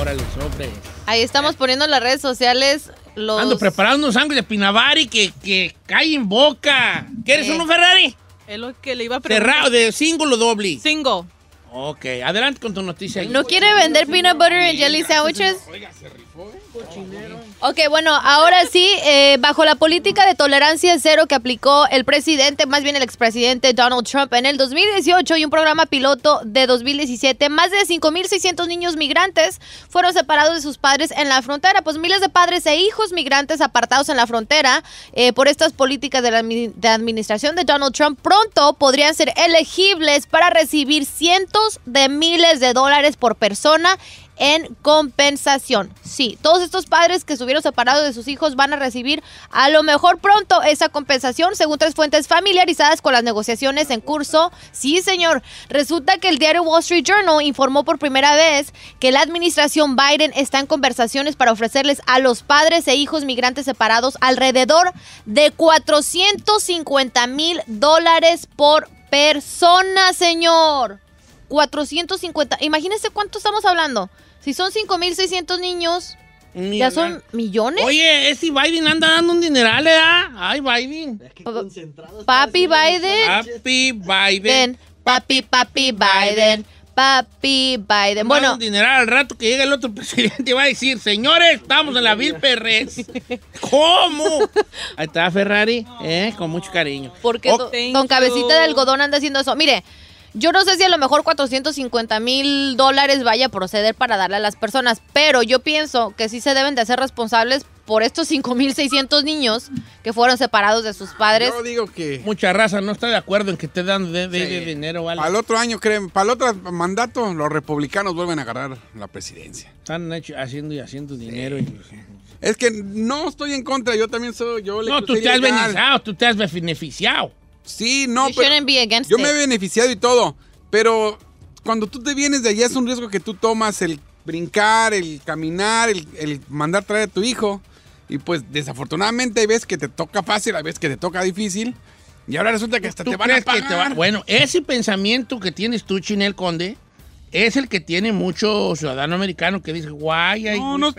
Órale, sobre. Ahí estamos poniendo en las redes sociales los... Ando preparando un sándwich de Pinabari que cae en boca. ¿Quieres uno, Ferrari? Es lo que le iba a preguntar. Cerrado, ¿de single o doble? Single. Ok, adelante con tu noticia. ¿No quiere vender peanut butter and jelly sandwiches? Oiga, se rifó. Cochinero. Ok, bueno, ahora sí, bajo la política de tolerancia cero que aplicó el presidente, más bien el expresidente Donald Trump en el 2018 y un programa piloto de 2017, más de 5,600 niños migrantes fueron separados de sus padres en la frontera. Pues miles de padres e hijos migrantes apartados en la frontera por estas políticas de la administración de Donald Trump pronto podrían ser elegibles para recibir cientos de miles de dólares por persona en compensación. Sí, todos estos padres que estuvieron separados de sus hijos van a recibir a lo mejor pronto esa compensación, según 3 fuentes familiarizadas con las negociaciones en curso. Sí, señor. Resulta que el diario Wall Street Journal informó por primera vez que la administración Biden está en conversaciones para ofrecerles a los padres e hijos migrantes separados alrededor de $450,000 por persona, señor. 450, imagínense cuánto estamos hablando. Si son 5,600 niños, ya son millones. Oye, ese Biden anda dando un dineral, ¿eh? Ay, Biden. Es que concentrado. Papi Biden. Papi Biden. Papi Biden. papi Biden. Bueno, un dineral, al rato que llega el otro presidente va a decir, señores, estamos en la vil perrez. ¿Cómo? Ahí está Ferrari, con mucho cariño. Porque con cabecita de algodón anda haciendo eso. Mire, yo no sé si a lo mejor $450,000 vaya a proceder para darle a las personas, pero yo pienso que sí se deben de hacer responsables por estos 5,600 niños que fueron separados de sus padres. Yo digo que mucha raza no está de acuerdo en que te dan de dinero, ¿vale? Para el otro año, creen, para el otro mandato, los republicanos vuelven a agarrar la presidencia. Están haciendo y haciendo dinero. Es que no estoy en contra, yo también soy... No, tú te has beneficiado, tú te has beneficiado. Sí, no, pero yo me he beneficiado y todo, pero cuando tú te vienes de allá es un riesgo que tú tomas, el brincar, el caminar, el mandar traer a tu hijo. Y pues desafortunadamente hay veces que te toca fácil, hay veces que te toca difícil. Y ahora resulta que hasta te van a pagar. Bueno, ese pensamiento que tienes tú, Chinel Conde, es el que tiene mucho ciudadano americano que dice, guay, no.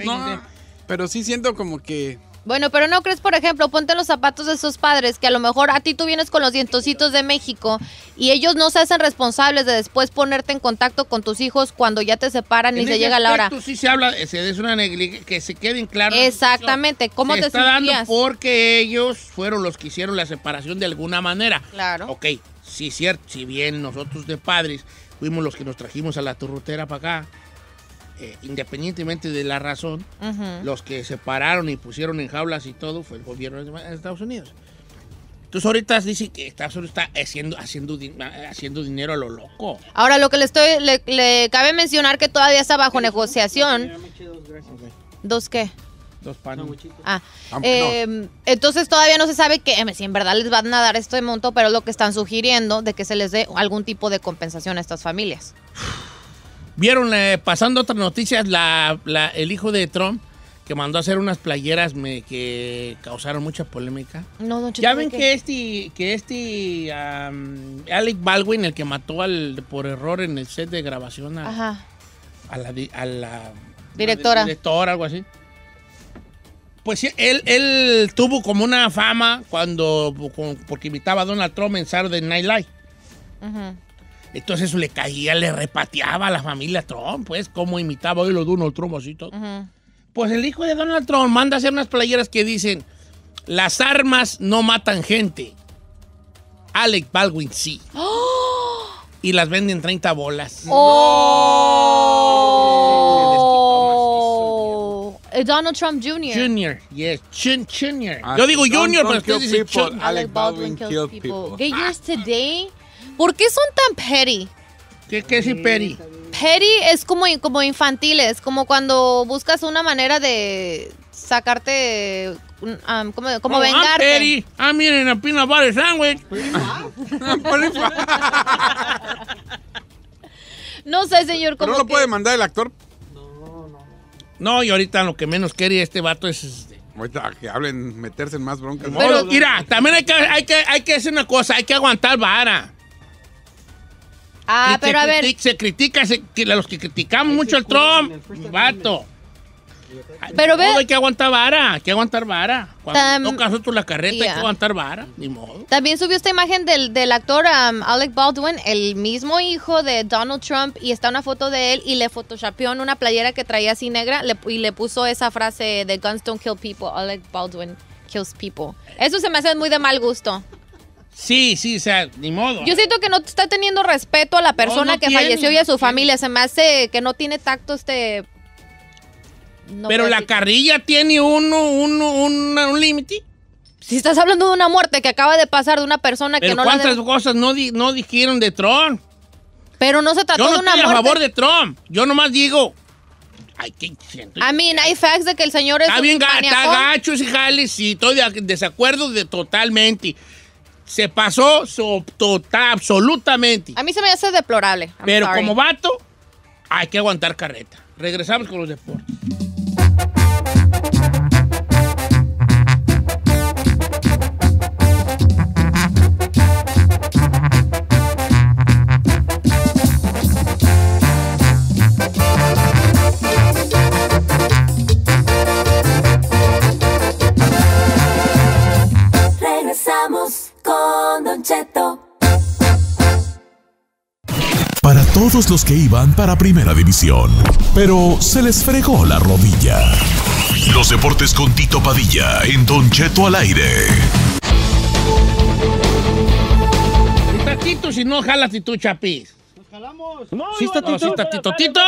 Pero sí siento como que... Bueno, pero ¿no crees, por ejemplo, ponte los zapatos de esos padres que a lo mejor a ti tú vienes con los dientositos de México y ellos no se hacen responsables de después ponerte en contacto con tus hijos cuando ya te separan y se llega la hora? Sí se habla, es una negligencia, que se queden claros. Exactamente, ¿cómo te sentías? Se está dando porque ellos fueron los que hicieron la separación de alguna manera. Claro. Ok, sí, cierto, si bien nosotros de padres fuimos los que nos trajimos a la turrutera para acá, independientemente de la razón, los que separaron y pusieron en jaulas y todo fue el gobierno de Estados Unidos. Entonces ahorita dice que Estados Unidos está haciendo dinero a lo loco. Ahora lo que le cabe mencionar que todavía está bajo negociación. ¿Dos qué? Dos panes. Entonces todavía no se sabe que, si en verdad les van a dar este monto, pero es lo que están sugiriendo, de que se les dé algún tipo de compensación a estas familias. Vieron, pasando otras noticias, el hijo de Trump que mandó a hacer unas playeras que causaron mucha polémica. No, don Cheto, ya ven que Alec Baldwin, el que mató por error en el set de grabación a la directora, algo así. Pues él tuvo como una fama porque imitaba a Donald Trump en Saturday Night Live. Ajá. Entonces le caía, le repateaba a la familia Trump, pues, como imitaba hoy lo de Donald Trump, así todo. Pues el hijo de Donald Trump manda hacer unas playeras que dicen, las armas no matan gente, Alec Baldwin sí. Y las venden 30 bolas. Donald Trump Jr. Jr., yes. Jr. Yo digo Jr., pero usted dice Jr. Alec Baldwin kills people. They used today... ¿Por qué son tan petty? ¿Qué es petty? Petty es como infantiles, como cuando buscas una manera de sacarte, como vengarte. I'm petty. I'm eating a peanut butter sandwich. No sé, señor. ¿Pero no lo puede mandar el actor? No. No, y ahorita lo que menos quiere este vato es... Ahorita que hablen, meterse en más broncas. Pero mira, también hay que hacer una cosa, hay que aguantar vara. Ah, pero a ver. Se critica, los que criticamos mucho al Trump, vato. Pero ve. Hay que aguantar vara, hay que aguantar vara. Cuando tocas tú la carreta, hay que aguantar vara, ni modo. También subió esta imagen del actor Alec Baldwin, el mismo hijo de Donald Trump, y está una foto de él y le photoshopeó en una playera que traía así negra y le puso esa frase de Guns don't kill people, Alec Baldwin kills people. Eso se me hace muy de mal gusto. Sí, o sea, ni modo. Yo siento que no está teniendo respeto a la persona que falleció y a su familia. Se me hace que no tiene tacto este... No. Pero la carrilla tiene un límite. Si estás hablando de una muerte que acaba de pasar de una persona que no... Pero cuántas cosas no dijeron de Trump. Pero no se trató de una muerte. Yo no estoy a favor de Trump. Yo nomás digo... I mean, hay facts de que el señor es... Está bien gacho ese jale, sí. Estoy de desacuerdo totalmente. Se pasó absolutamente. A mí se me hace deplorable. Pero como vato, hay que aguantar carreta. Regresamos con los deportes. todos los que iban para Primera División, pero se les fregó la rodilla. Los deportes con Tito Padilla en Don Cheto al aire. Tatito, si no jalas y tú, Chapiz. Nos jalamos. No, sí, está Tito. Tito.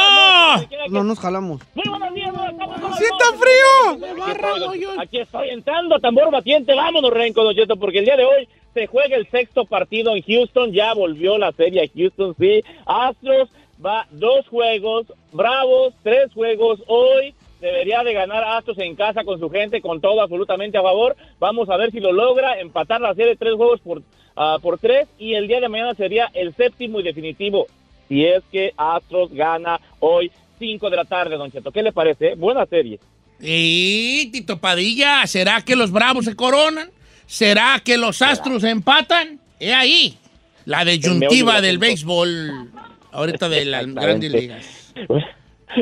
No nos jalamos. Muy buenos días, estamos. ¡Siento frío! Aquí estoy entrando, tambor batiente. Vámonos, Renco, Don Cheto, porque el día de hoy se juega el sexto partido en Houston. Ya volvió la serie a Houston, sí. Astros va 2 juegos, Bravos 3 juegos. Hoy debería de ganar Astros en casa con su gente, con todo absolutamente a favor. Vamos a ver si lo logra, empatar la serie 3 juegos por 3, y el día de mañana sería el séptimo y definitivo, si es que Astros gana hoy 5 de la tarde, Don Cheto. ¿Qué le parece? Buena serie. Y Tito Padilla, ¿será que los Bravos se coronan? ¿Será que los Astros empatan? He ahí la disyuntiva del béisbol ahorita de las grandes ligas.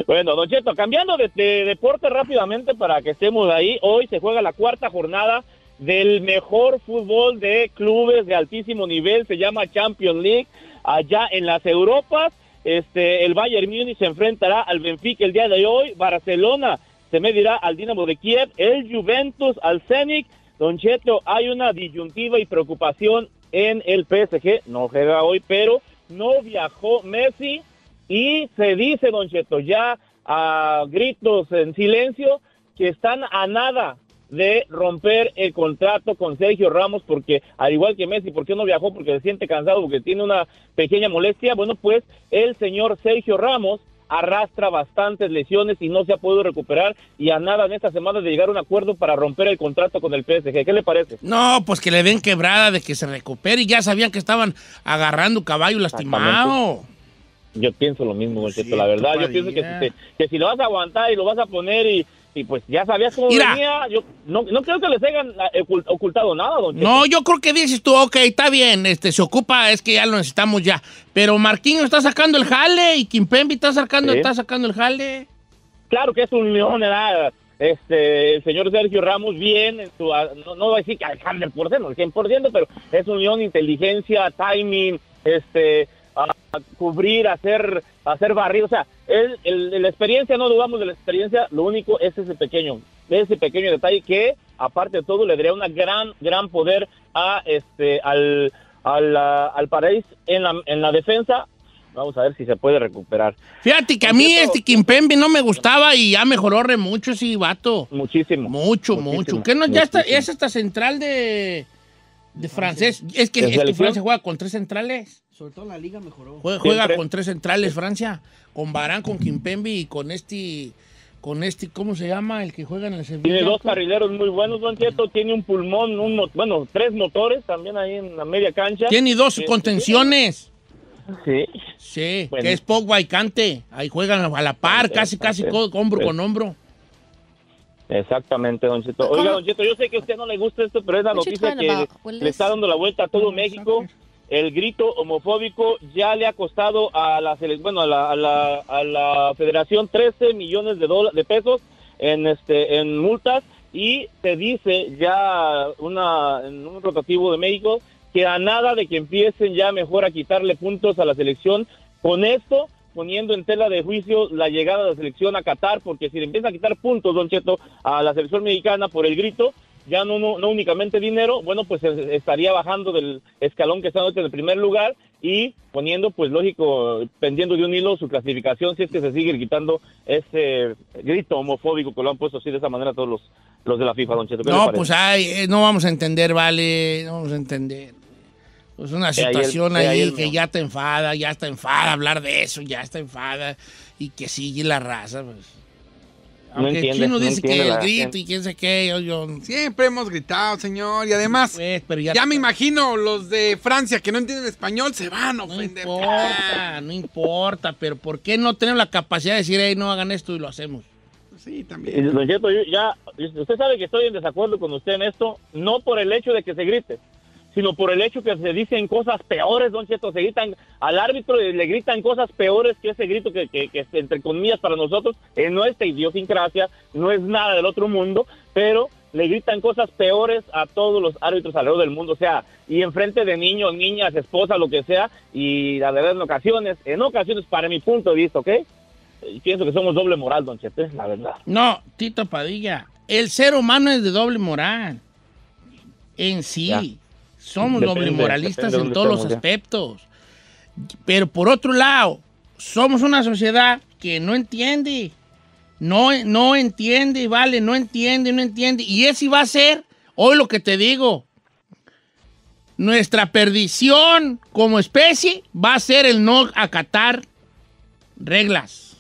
Bueno, Don Cheto, cambiando de deporte rápidamente para que estemos ahí, hoy se juega la 4ª jornada del mejor fútbol de clubes de altísimo nivel, se llama Champions League, allá en las Europas. El Bayern Múnich se enfrentará al Benfica el día de hoy, Barcelona se medirá al Dinamo de Kiev, el Juventus al Zenit. Don Cheto, hay una disyuntiva y preocupación en el PSG, no juega hoy, pero no viajó Messi. Y se dice, Don Cheto, ya a gritos en silencio, que están a nada de romper el contrato con Sergio Ramos, porque al igual que Messi, ¿por qué no viajó? Porque se siente cansado, porque tiene una pequeña molestia. Bueno, pues el señor Sergio Ramos arrastra bastantes lesiones y no se ha podido recuperar, y a nada en esta semana de llegar a un acuerdo para romper el contrato con el PSG. ¿Qué le parece? No, pues que le den quebrada de que se recupere, y ya sabían que estaban agarrando caballo lastimado. Yo pienso lo mismo, Don Cheto, la verdad. Yo pienso que si lo vas a aguantar y lo vas a poner y pues ya sabías cómo venía, yo no creo que les hayan ocultado nada, Don Cheto. No, yo creo que dices tú, ok, está bien, se ocupa, es que ya lo necesitamos ya. Pero Marquinhos está sacando el jale y Kimpembe está sacando el jale. Claro que es un león, ¿verdad? El señor Sergio Ramos bien, en su, no voy a decir que al 100%, al 100%, pero es un león, inteligencia, timing, a cubrir, hacer barrido, o sea, la experiencia, no dudamos de la experiencia, lo único es ese pequeño detalle que, aparte de todo, le daría una gran poder a al París en la defensa. Vamos a ver si se puede recuperar. Fíjate que a mí Kimpembe no me gustaba y ya mejoró re mucho ese vato. Muchísimo. ¿Qué no? Ya está, es hasta central de francés. Es que Francia juega con 3 centrales. Sobre todo la liga mejoró. Juega con 3 centrales, Francia. Con Varane, con Kimpembe y con ¿cómo se llama? El que juega en el Sevilla. Tiene 2 carrileros muy buenos, Don Cheto. Tiene un pulmón, 3 motores también ahí en la media cancha. Tiene 2 contenciones. Sí, bueno. Que es Pogba y Kanté. Ahí juegan a la par, casi hombro con hombro. Exactamente, Don Cheto. Oiga, Don Cheto, yo sé que a usted no le gusta esto, pero es la noticia que le está dando la vuelta a todo México. El grito homofóbico ya le ha costado a la Federación 13 millones de pesos en multas, y se dice ya en un rotativo de México que a nada de que empiecen ya mejor a quitarle puntos a la selección, con esto poniendo en tela de juicio la llegada de la selección a Qatar, porque si le empiezan a quitar puntos, Don Cheto, a la selección mexicana por el grito, ya no únicamente dinero, bueno, pues estaría bajando del escalón que está en el primer lugar y poniendo, pues lógico, pendiendo de un hilo su clasificación, si es que se sigue quitando ese grito homofóbico que lo han puesto así de esa manera todos los de la FIFA, Don Cheto. No, pues no vamos a entender, vale, no vamos a entender. Pues una situación ahí que ya está enfada hablar de eso, ya está enfada, y que sigue la raza, pues. Aunque no el chino dice que el grito y quién sé qué. Siempre hemos gritado, señor. Y además, pues, pero ya me imagino los de Francia que no entienden español se van a ofender. No importa, pero ¿por qué no tenemos la capacidad de decir, no hagan esto y lo hacemos? Sí, también. Don Cheto, usted sabe que estoy en desacuerdo con usted en esto, no por el hecho de que se grite, sino por el hecho que se dicen cosas peores, Don Cheto. Se gritan al árbitro y le gritan cosas peores que ese grito que entre comillas para nosotros, en nuestra idiosincrasia, no es nada del otro mundo, pero le gritan cosas peores a todos los árbitros alrededor del mundo, o sea, y enfrente de niños, niñas, esposas, lo que sea, y la verdad en ocasiones, para mi punto de vista, ¿ok? Pienso que somos doble moral, don Chepe, la verdad. No, Tito Padilla, el ser humano es de doble moral, en sí, ya. Somos doble moralistas en todos los aspectos, pero por otro lado, somos una sociedad que no entiende. No entiende, vale, no entiende. Y ese va a ser, hoy lo que te digo, nuestra perdición como especie va a ser el no acatar reglas.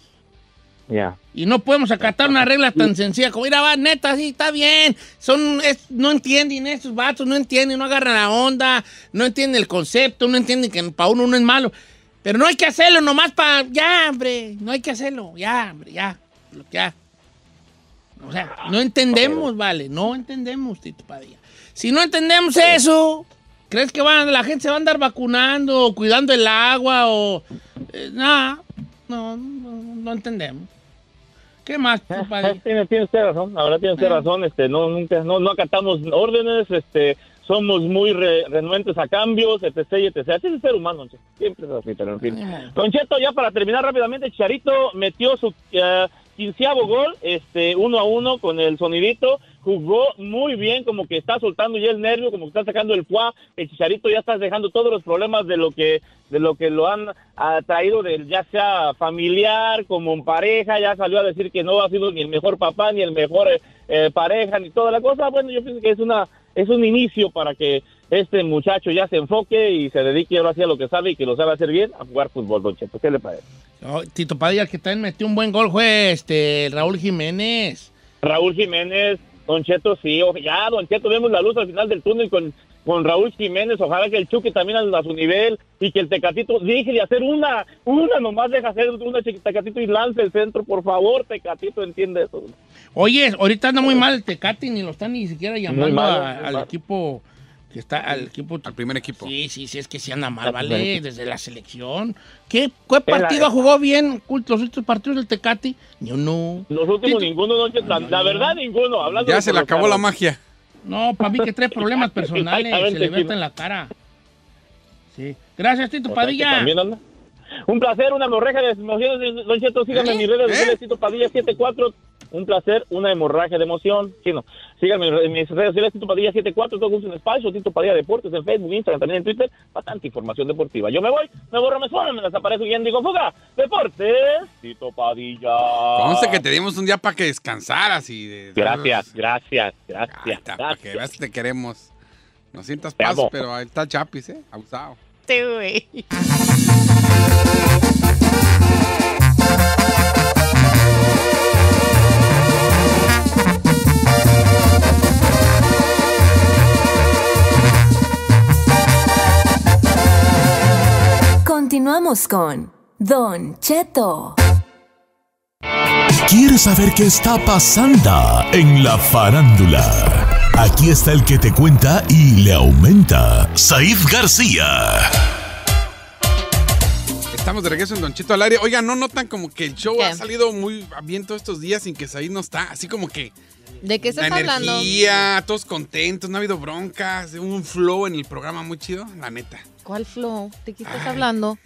Ya. Y no podemos acatar una regla tan sencilla como, mira, va, neta, sí, está bien. No entienden estos vatos, no agarran la onda, no entienden el concepto, no entienden que para uno es malo. Pero no hay que hacerlo nomás para, ya, hombre. O sea, no entendemos, vale, Tito Padilla. Si no entendemos eso, ¿crees que la gente se va a andar vacunando o cuidando el agua o...? Nada, no entendemos. ¿Qué más, Tito Padilla? Tiene usted razón, ahora tiene usted razón, no acatamos órdenes, somos muy renuentes a cambios, etc. Así es el ser humano, don Cheto. Siempre es así, pero en fin. Don Cheto, ya para terminar rápidamente, Chicharito metió su 15º gol, 1-1 con el sonidito. Jugó muy bien, como que está soltando ya el nervio, como que está sacando el fuá. El Chicharito ya está dejando todos los problemas de lo que lo han traído, ya sea familiar, como en pareja. Ya salió a decir que no ha sido ni el mejor papá, ni el mejor pareja, ni toda la cosa. Bueno, yo pienso que es un inicio para que este muchacho ya se enfoque y se dedique ahora sí a lo que sabe y que lo sabe hacer bien, a jugar fútbol, don Cheto. ¿Qué le parece? Oh, Tito Padilla, que también metió un buen gol, fue Raúl Jiménez, don Cheto, sí. Ya, don Cheto, vemos la luz al final del túnel con Raúl Jiménez. Ojalá que el Chucky también a su nivel y que el Tecatito deje de hacer una nomás deja hacer una, Tecatito, y lance el centro, por favor, Tecatito, entiende eso. Oye, ahorita anda muy mal el Tecati, ni lo están ni siquiera llamando al equipo que está, al primer equipo. Sí, es que sí anda mal, vale, desde la selección. ¿Qué partido jugó bien? Los últimos partidos del Tecati, ni uno. Los últimos ninguno, don Cheto, la verdad ninguno. Hablando ya se le acabó la magia. No, para mí que trae problemas personales, se le vete en la cara. Sí. Gracias, Tito Padilla. Un placer, una hemorragia de emociones, don Cheto, síganme en mis redes sociales, Tito Padilla 74. Un placer, una hemorragia de emoción. Chino, síganme en mis redes sociales, Tito Padilla 74, todo gusto en espacio, Tito Padilla Deportes en Facebook, Instagram, también en Twitter, bastante información deportiva. Yo me borro, me suena, me desaparezco y digo, fuga, deportes, Tito Padilla. Conste que te dimos un día para que descansaras y... Gracias. Ahí está, para que veas que te queremos. No sientas paz, pero ahí está Chapis, abusado. Te güey. Continuamos con Don Cheto. ¿Quieres saber qué está pasando en la farándula? Aquí está el que te cuenta y le aumenta, Saif García. Estamos de regreso en Don Cheto al aire. Oigan, ¿no notan como que el show ha salido muy bien todos estos días sin que Saif no está? Así como que... ¿De qué estás hablando? Energía, todos contentos, no ha habido broncas, un flow en el programa muy chido, la neta. ¿Cuál flow? ¿De qué estás hablando?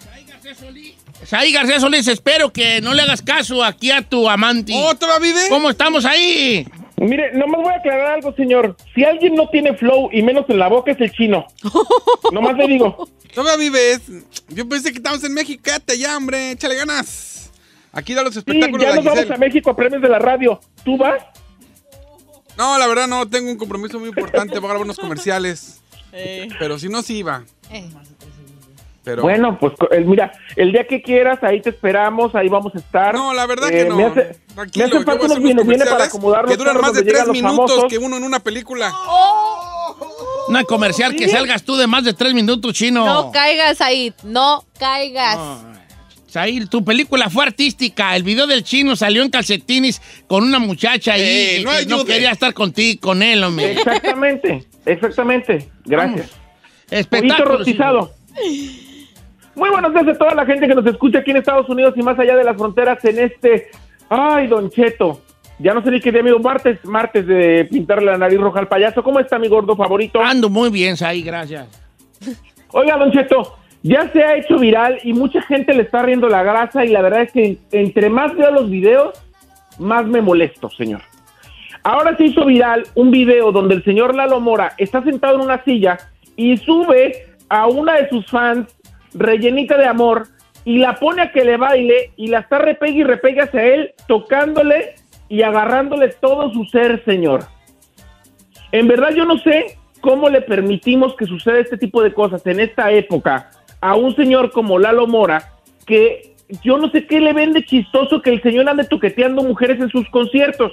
Saí García Solís, espero que no le hagas caso aquí a tu amante. ¿Otra vive? ¿Cómo estamos ahí? Mire, nomás voy a aclarar algo, señor. Si alguien no tiene flow y menos en la boca es el chino. Nomás le digo. ¿Todavía vives? Yo pensé que estábamos en México. Cállate ya, hombre, échale ganas. Aquí da los espectáculos. Sí, ya nos vamos a México a premios de la radio. ¿Tú vas? No, la verdad no, tengo un compromiso muy importante, voy a grabar unos comerciales, pero si no, sí iba. Pero... Bueno, pues mira, el día que quieras, ahí te esperamos, ahí vamos a estar. No, la verdad que no. Me hace falta unos minutos para acomodarnos. Que duran más de 3 minutos que uno en una película. Una comercial que salgas tú de más de 3 minutos, chino. No caigas ahí, no caigas. No. Saí, tu película fue artística. El video del chino salió en calcetines con una muchacha ahí. No quería estar contigo, con él, hombre. Exactamente. Gracias. Espectáculo. Pollito rostizado. Muy buenos días a toda la gente que nos escucha aquí en Estados Unidos y más allá de las fronteras en este... Ay, Don Cheto. Ya no sé ni qué día, amigo. Martes de pintarle la nariz roja al payaso. ¿Cómo está mi gordo favorito? Ando muy bien, Saí, gracias. Oiga, Don Cheto, ya se ha hecho viral y mucha gente le está riendo la grasa y la verdad es que entre más veo los videos, más me molesto, señor. Ahora se hizo viral un video donde el señor Lalo Mora está sentado en una silla y sube a una de sus fans, rellenita de amor, y la pone a que le baile y la está repegue y repegue hacia él, tocándole y agarrándole todo su ser, señor. En verdad yo no sé cómo le permitimos que suceda este tipo de cosas en esta época a un señor como Lalo Mora, que yo no sé qué le vende chistoso que el señor ande toqueteando mujeres en sus conciertos.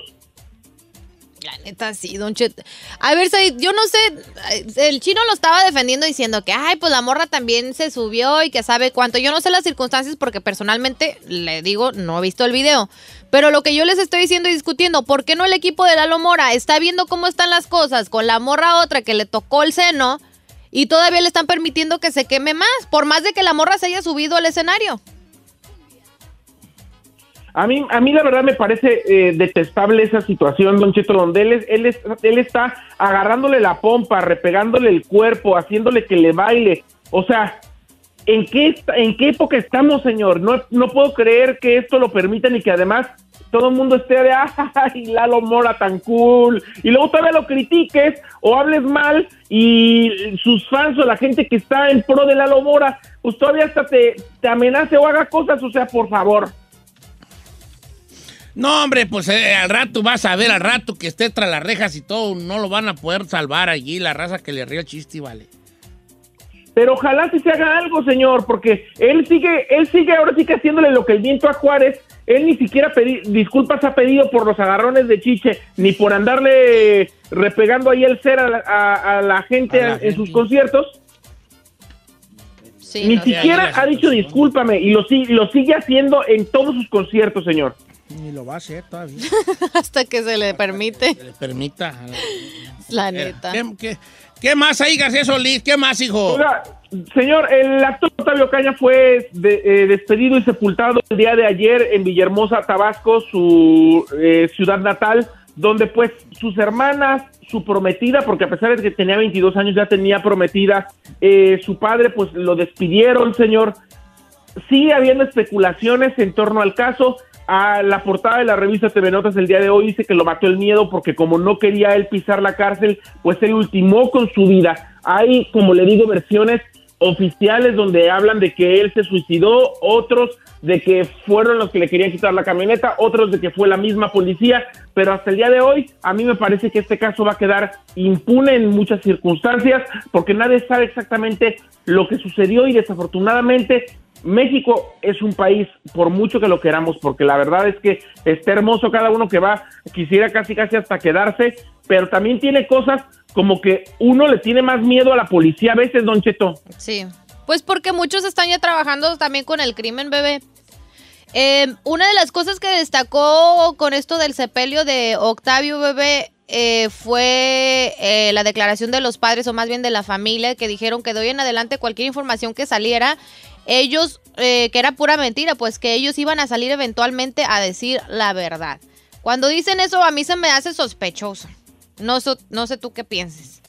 La neta, sí, Don Cheto. A ver, yo no sé, el chino lo estaba defendiendo diciendo que, ay, pues la morra también se subió y que sabe cuánto. Yo no sé las circunstancias porque personalmente, le digo, no he visto el video. Pero lo que yo les estoy diciendo y discutiendo, ¿por qué no el equipo de Lalo Mora está viendo cómo están las cosas con la morra otra que le tocó el seno y todavía le están permitiendo que se queme más, por más de que la morra se haya subido al escenario? A mí la verdad me parece detestable esa situación, Don Cheto, donde él está agarrándole la pompa, repegándole el cuerpo, haciéndole que le baile. O sea, ¿en qué época estamos, señor? No puedo creer que esto lo permitan y que además todo el mundo esté de ¡ay, Lalo Mora tan cool! Y luego todavía lo critiques o hables mal y sus fans o la gente que está en pro de Lalo Mora, pues todavía hasta te amenace o haga cosas, o sea, por favor. No, hombre, pues al rato vas a ver, al rato que esté tras las rejas y todo, no lo van a poder salvar allí, la raza que le ríe el chiste y vale. Pero ojalá sí se haga algo, señor, porque él sigue ahora sí que haciéndole lo que el viento a Juárez, él ni siquiera disculpas ha pedido por los agarrones de chiche, ni por andarle repegando ahí el ser a la gente en sus conciertos. Sí, ni siquiera ha dicho discúlpame y lo sigue haciendo en todos sus conciertos, señor. Ni lo va a hacer todavía. Hasta que se le permite. Se le permita. La neta. ¿Qué más hay, García Solís? ¿Qué más, hijo? Oiga, señor, el actor Octavio Caña fue despedido y sepultado el día de ayer en Villahermosa, Tabasco, su ciudad natal, donde pues sus hermanas, su prometida, porque a pesar de que tenía 22 años ya tenía prometida, su padre pues lo despidieron, señor. Sigue habiendo especulaciones en torno al caso. A la portada de la revista TV Notas el día de hoy dice que lo mató el miedo porque como no quería él pisar la cárcel, pues él ultimó con su vida. Hay, como le digo, versiones oficiales donde hablan de que él se suicidó, otros de que fueron los que le querían quitar la camioneta, otros de que fue la misma policía, pero hasta el día de hoy a mí me parece que este caso va a quedar impune en muchas circunstancias porque nadie sabe exactamente lo que sucedió y desafortunadamente México es un país, por mucho que lo queramos, porque la verdad es que está hermoso cada uno que va, quisiera casi hasta quedarse, pero también tiene cosas como que uno le tiene más miedo a la policía a veces, Don Cheto. Sí, pues porque muchos están ya trabajando también con el crimen, bebé. Una de las cosas que destacó con esto del sepelio de Octavio, bebé, fue la declaración de los padres, o más bien de la familia, que dijeron que de hoy en adelante cualquier información que saliera, ellos, que era pura mentira, pues que ellos iban a salir eventualmente a decir la verdad. Cuando dicen eso, a mí se me hace sospechoso. No sé tú qué pienses.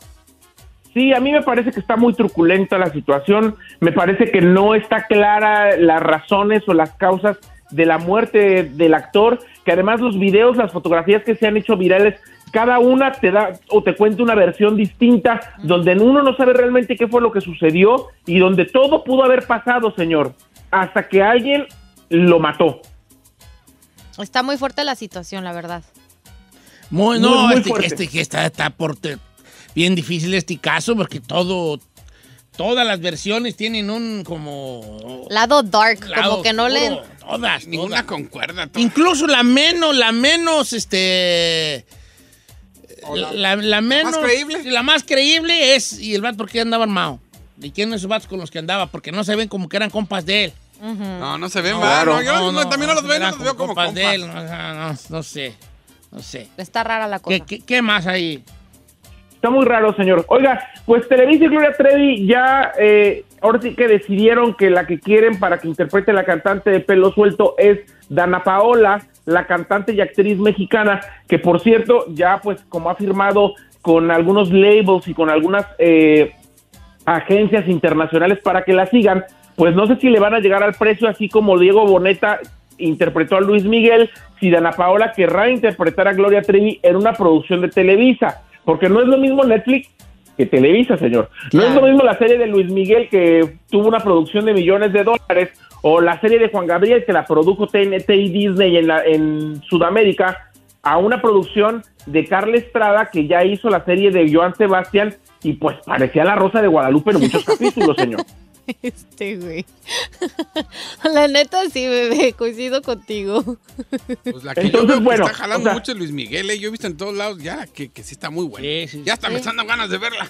Sí, a mí me parece que está muy truculenta la situación. Me parece que no está clara las razones o las causas de la muerte del actor, que además los videos, las fotografías que se han hecho virales, cada una te da o te cuenta una versión distinta, donde uno no sabe realmente qué fue lo que sucedió y donde todo pudo haber pasado, señor, hasta que alguien lo mató. Está muy fuerte la situación, la verdad. Muy fuerte. Está bien difícil este caso porque todas las versiones tienen un como... lado dark, lado como que no oscuro, le... Todas. Ninguna concuerda. Todas. Incluso la menos La menos, más creíble. La más creíble es, y el vato porque andaba armado. ¿Y quién es su vato con los que andaba? Porque no se ven como que eran compas de él. Uh-huh. No se ven, claro. No, también no los ven, no los veo como compas de él. No sé. Está rara la cosa. ¿Qué más hay? Está muy raro, señor. Oiga, pues Televisa y Gloria Trevi ya, ahora sí que decidieron que la que quieren para que interprete la cantante de pelo suelto es Danna Paola. la cantante y actriz mexicana, que por cierto, ya pues como ha firmado con algunos labels y con algunas agencias internacionales para que la sigan, pues no sé si le van a llegar al precio, así como Diego Boneta interpretó a Luis Miguel, si Danna Paola querrá interpretar a Gloria Trevi en una producción de Televisa, porque no es lo mismo Netflix que Televisa, señor. No es lo mismo la serie de Luis Miguel, que tuvo una producción de $1,000,000, o la serie de Juan Gabriel, que la produjo TNT y Disney en Sudamérica, a una producción de Carla Estrada, que ya hizo la serie de Joan Sebastián, y pues parecía La Rosa de Guadalupe en muchos capítulos, señor. Güey. La neta sí, bebé, coincido contigo. Pues la que entonces, yo bueno, que está jalando mucho Luis Miguel, yo he visto en todos lados ya que sí está muy buena. Sí. Ya hasta me están dando ganas de verla.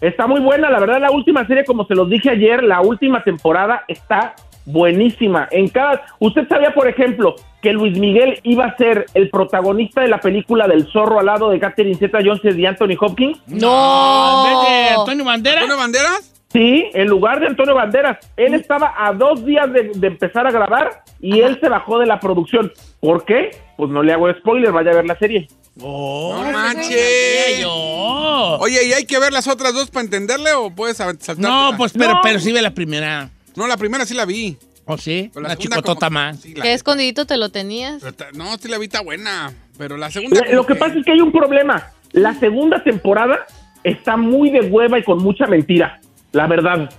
Está muy buena, la verdad, la última serie, como se los dije ayer, la última temporada está buenísima. En cada... ¿Usted sabía, por ejemplo, que Luis Miguel iba a ser el protagonista de la película del Zorro al lado de Catherine Zeta-Jones y de Anthony Hopkins? ¡No! ¿En vez de Antonio Banderas? ¿Antonio Banderas? Sí, en lugar de Antonio Banderas. Él estaba a 2 días de empezar a grabar y él se bajó de la producción. ¿Por qué? Pues no le hago spoiler, vaya a ver la serie. ¡Oh, no manches! Oye, ¿y hay que ver las otras dos para entenderle o puedes saltarte? No, pues pero sí ve la primera. No, la primera sí la vi. ¿Oh, sí? La chicotota más. Sí, ¿qué escondidito te lo tenías? No, sí la vi, está buena. Pero la segunda... Lo que pasa es que hay un problema. La segunda temporada está muy de hueva y con mucha mentira. La verdad.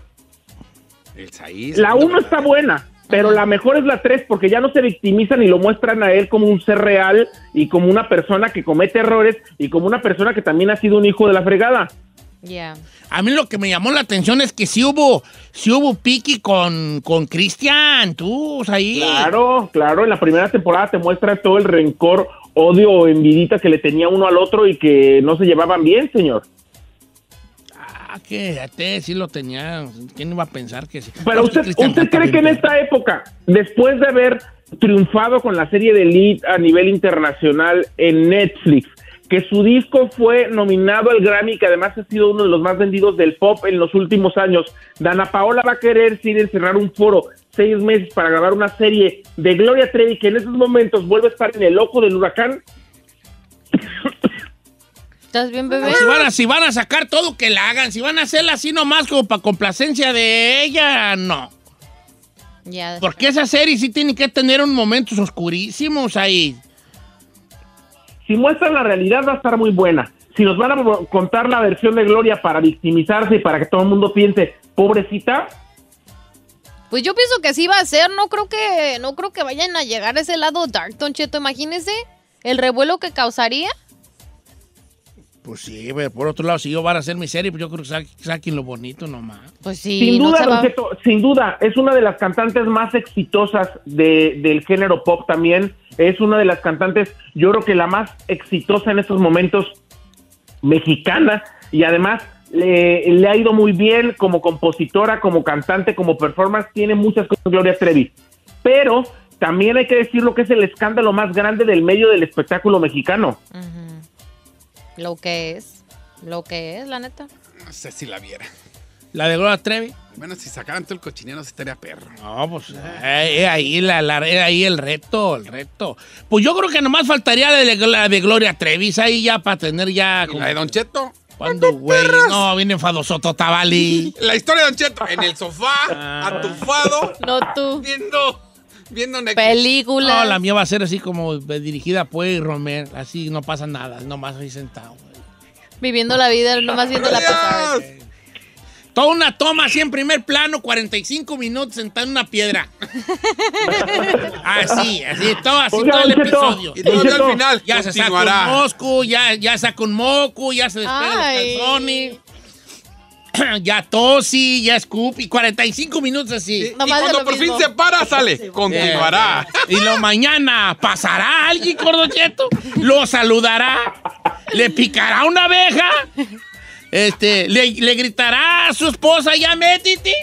La 1 está buena, pero la mejor es la 3, porque ya no se victimizan y lo muestran a él como un ser real y como una persona que comete errores y como una persona que también ha sido un hijo de la fregada. Yeah. A mí lo que me llamó la atención es que sí hubo piqui con Cristian, tú, ahí. Claro, en la primera temporada te muestra todo el rencor, odio o envidita que le tenía uno al otro y que no se llevaban bien, señor. Quédate, sí lo tenía. ¿Quién iba a pensar que sí? Pero ¿usted cree que en esta época, después de haber triunfado con la serie de Elite a nivel internacional en Netflix, que su disco fue nominado al Grammy, que además ha sido uno de los más vendidos del pop en los últimos años, Danna Paola va a querer cerrar un foro 6 meses para grabar una serie de Gloria Trevi, que en esos momentos vuelve a estar en el ojo del huracán? ¿Estás bien, bebé? Si van a sacar todo, que la hagan. Si van a hacerla así nomás como para complacencia de ella, no. Yeah, porque esa serie sí tiene que tener unos momentos oscurísimos ahí. Si muestran la realidad va a estar muy buena. Si nos van a contar la versión de Gloria para victimizarse y para que todo el mundo piense, pobrecita... Pues yo pienso que sí va a ser. No creo que vayan a llegar a ese lado dark, Don Cheto. Imagínese el revuelo que causaría. Pues sí, pero por otro lado, si yo van a hacer mi serie, pues yo creo que saquen lo bonito nomás. Pues sí. Sin duda, Don Cheto, sin duda, es una de las cantantes más exitosas del género pop también. Es una de las cantantes, yo creo que la más exitosa en estos momentos, mexicana. Y además, le ha ido muy bien como compositora, como cantante, como performance. Tiene muchas cosas, Gloria Trevi. Pero también hay que decir lo que es el escándalo más grande del medio del espectáculo mexicano. Uh-huh. Lo que es, la neta. No sé si la viera. ¿La de Gloria Trevi? Bueno, si sacaran todo el cochinero, se estaría perro. No, pues ahí el reto. Pues yo creo que nomás faltaría la de Gloria Trevi, ahí ya para tener ya... Como... ¿La de Don Cheto? ¿Cuándo, güey? No, viene enfadosoto, Tabali. La historia de Don Cheto, en el sofá, atufado. No, tú. Viendo películas. No, la mía va a ser así como dirigida pues Romer, así no pasa nada, nomás ahí sentado. Güey. Viviendo la vida, nomás viendo la pasada. Toda una toma así en primer plano, 45 minutos sentado en una piedra. así, todo el episodio. Y todo al final ya se saca un mosco, ya saca un moco, ya se despega los calzones. Ya tosí, ya escupí, 45 minutos así. Y cuando por fin se para, sale. Continuará. Y lo mañana pasará alguien, Don Cheto. Lo saludará. Le picará una abeja. Le gritará a su esposa, ya métete.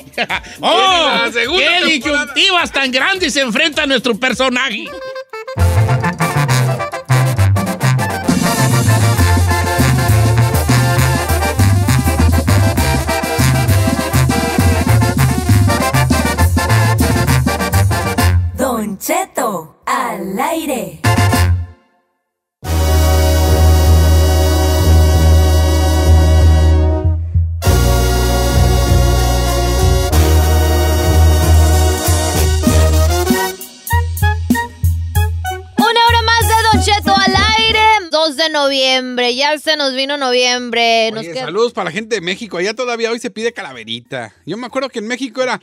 ¡Oh! ¡Qué disyuntivas tan grandes se enfrenta a nuestro personaje! Cheto al aire. noviembre, ya se nos vino noviembre. Oye, saludos para la gente de México, allá todavía hoy se pide calaverita. Yo me acuerdo que en México era...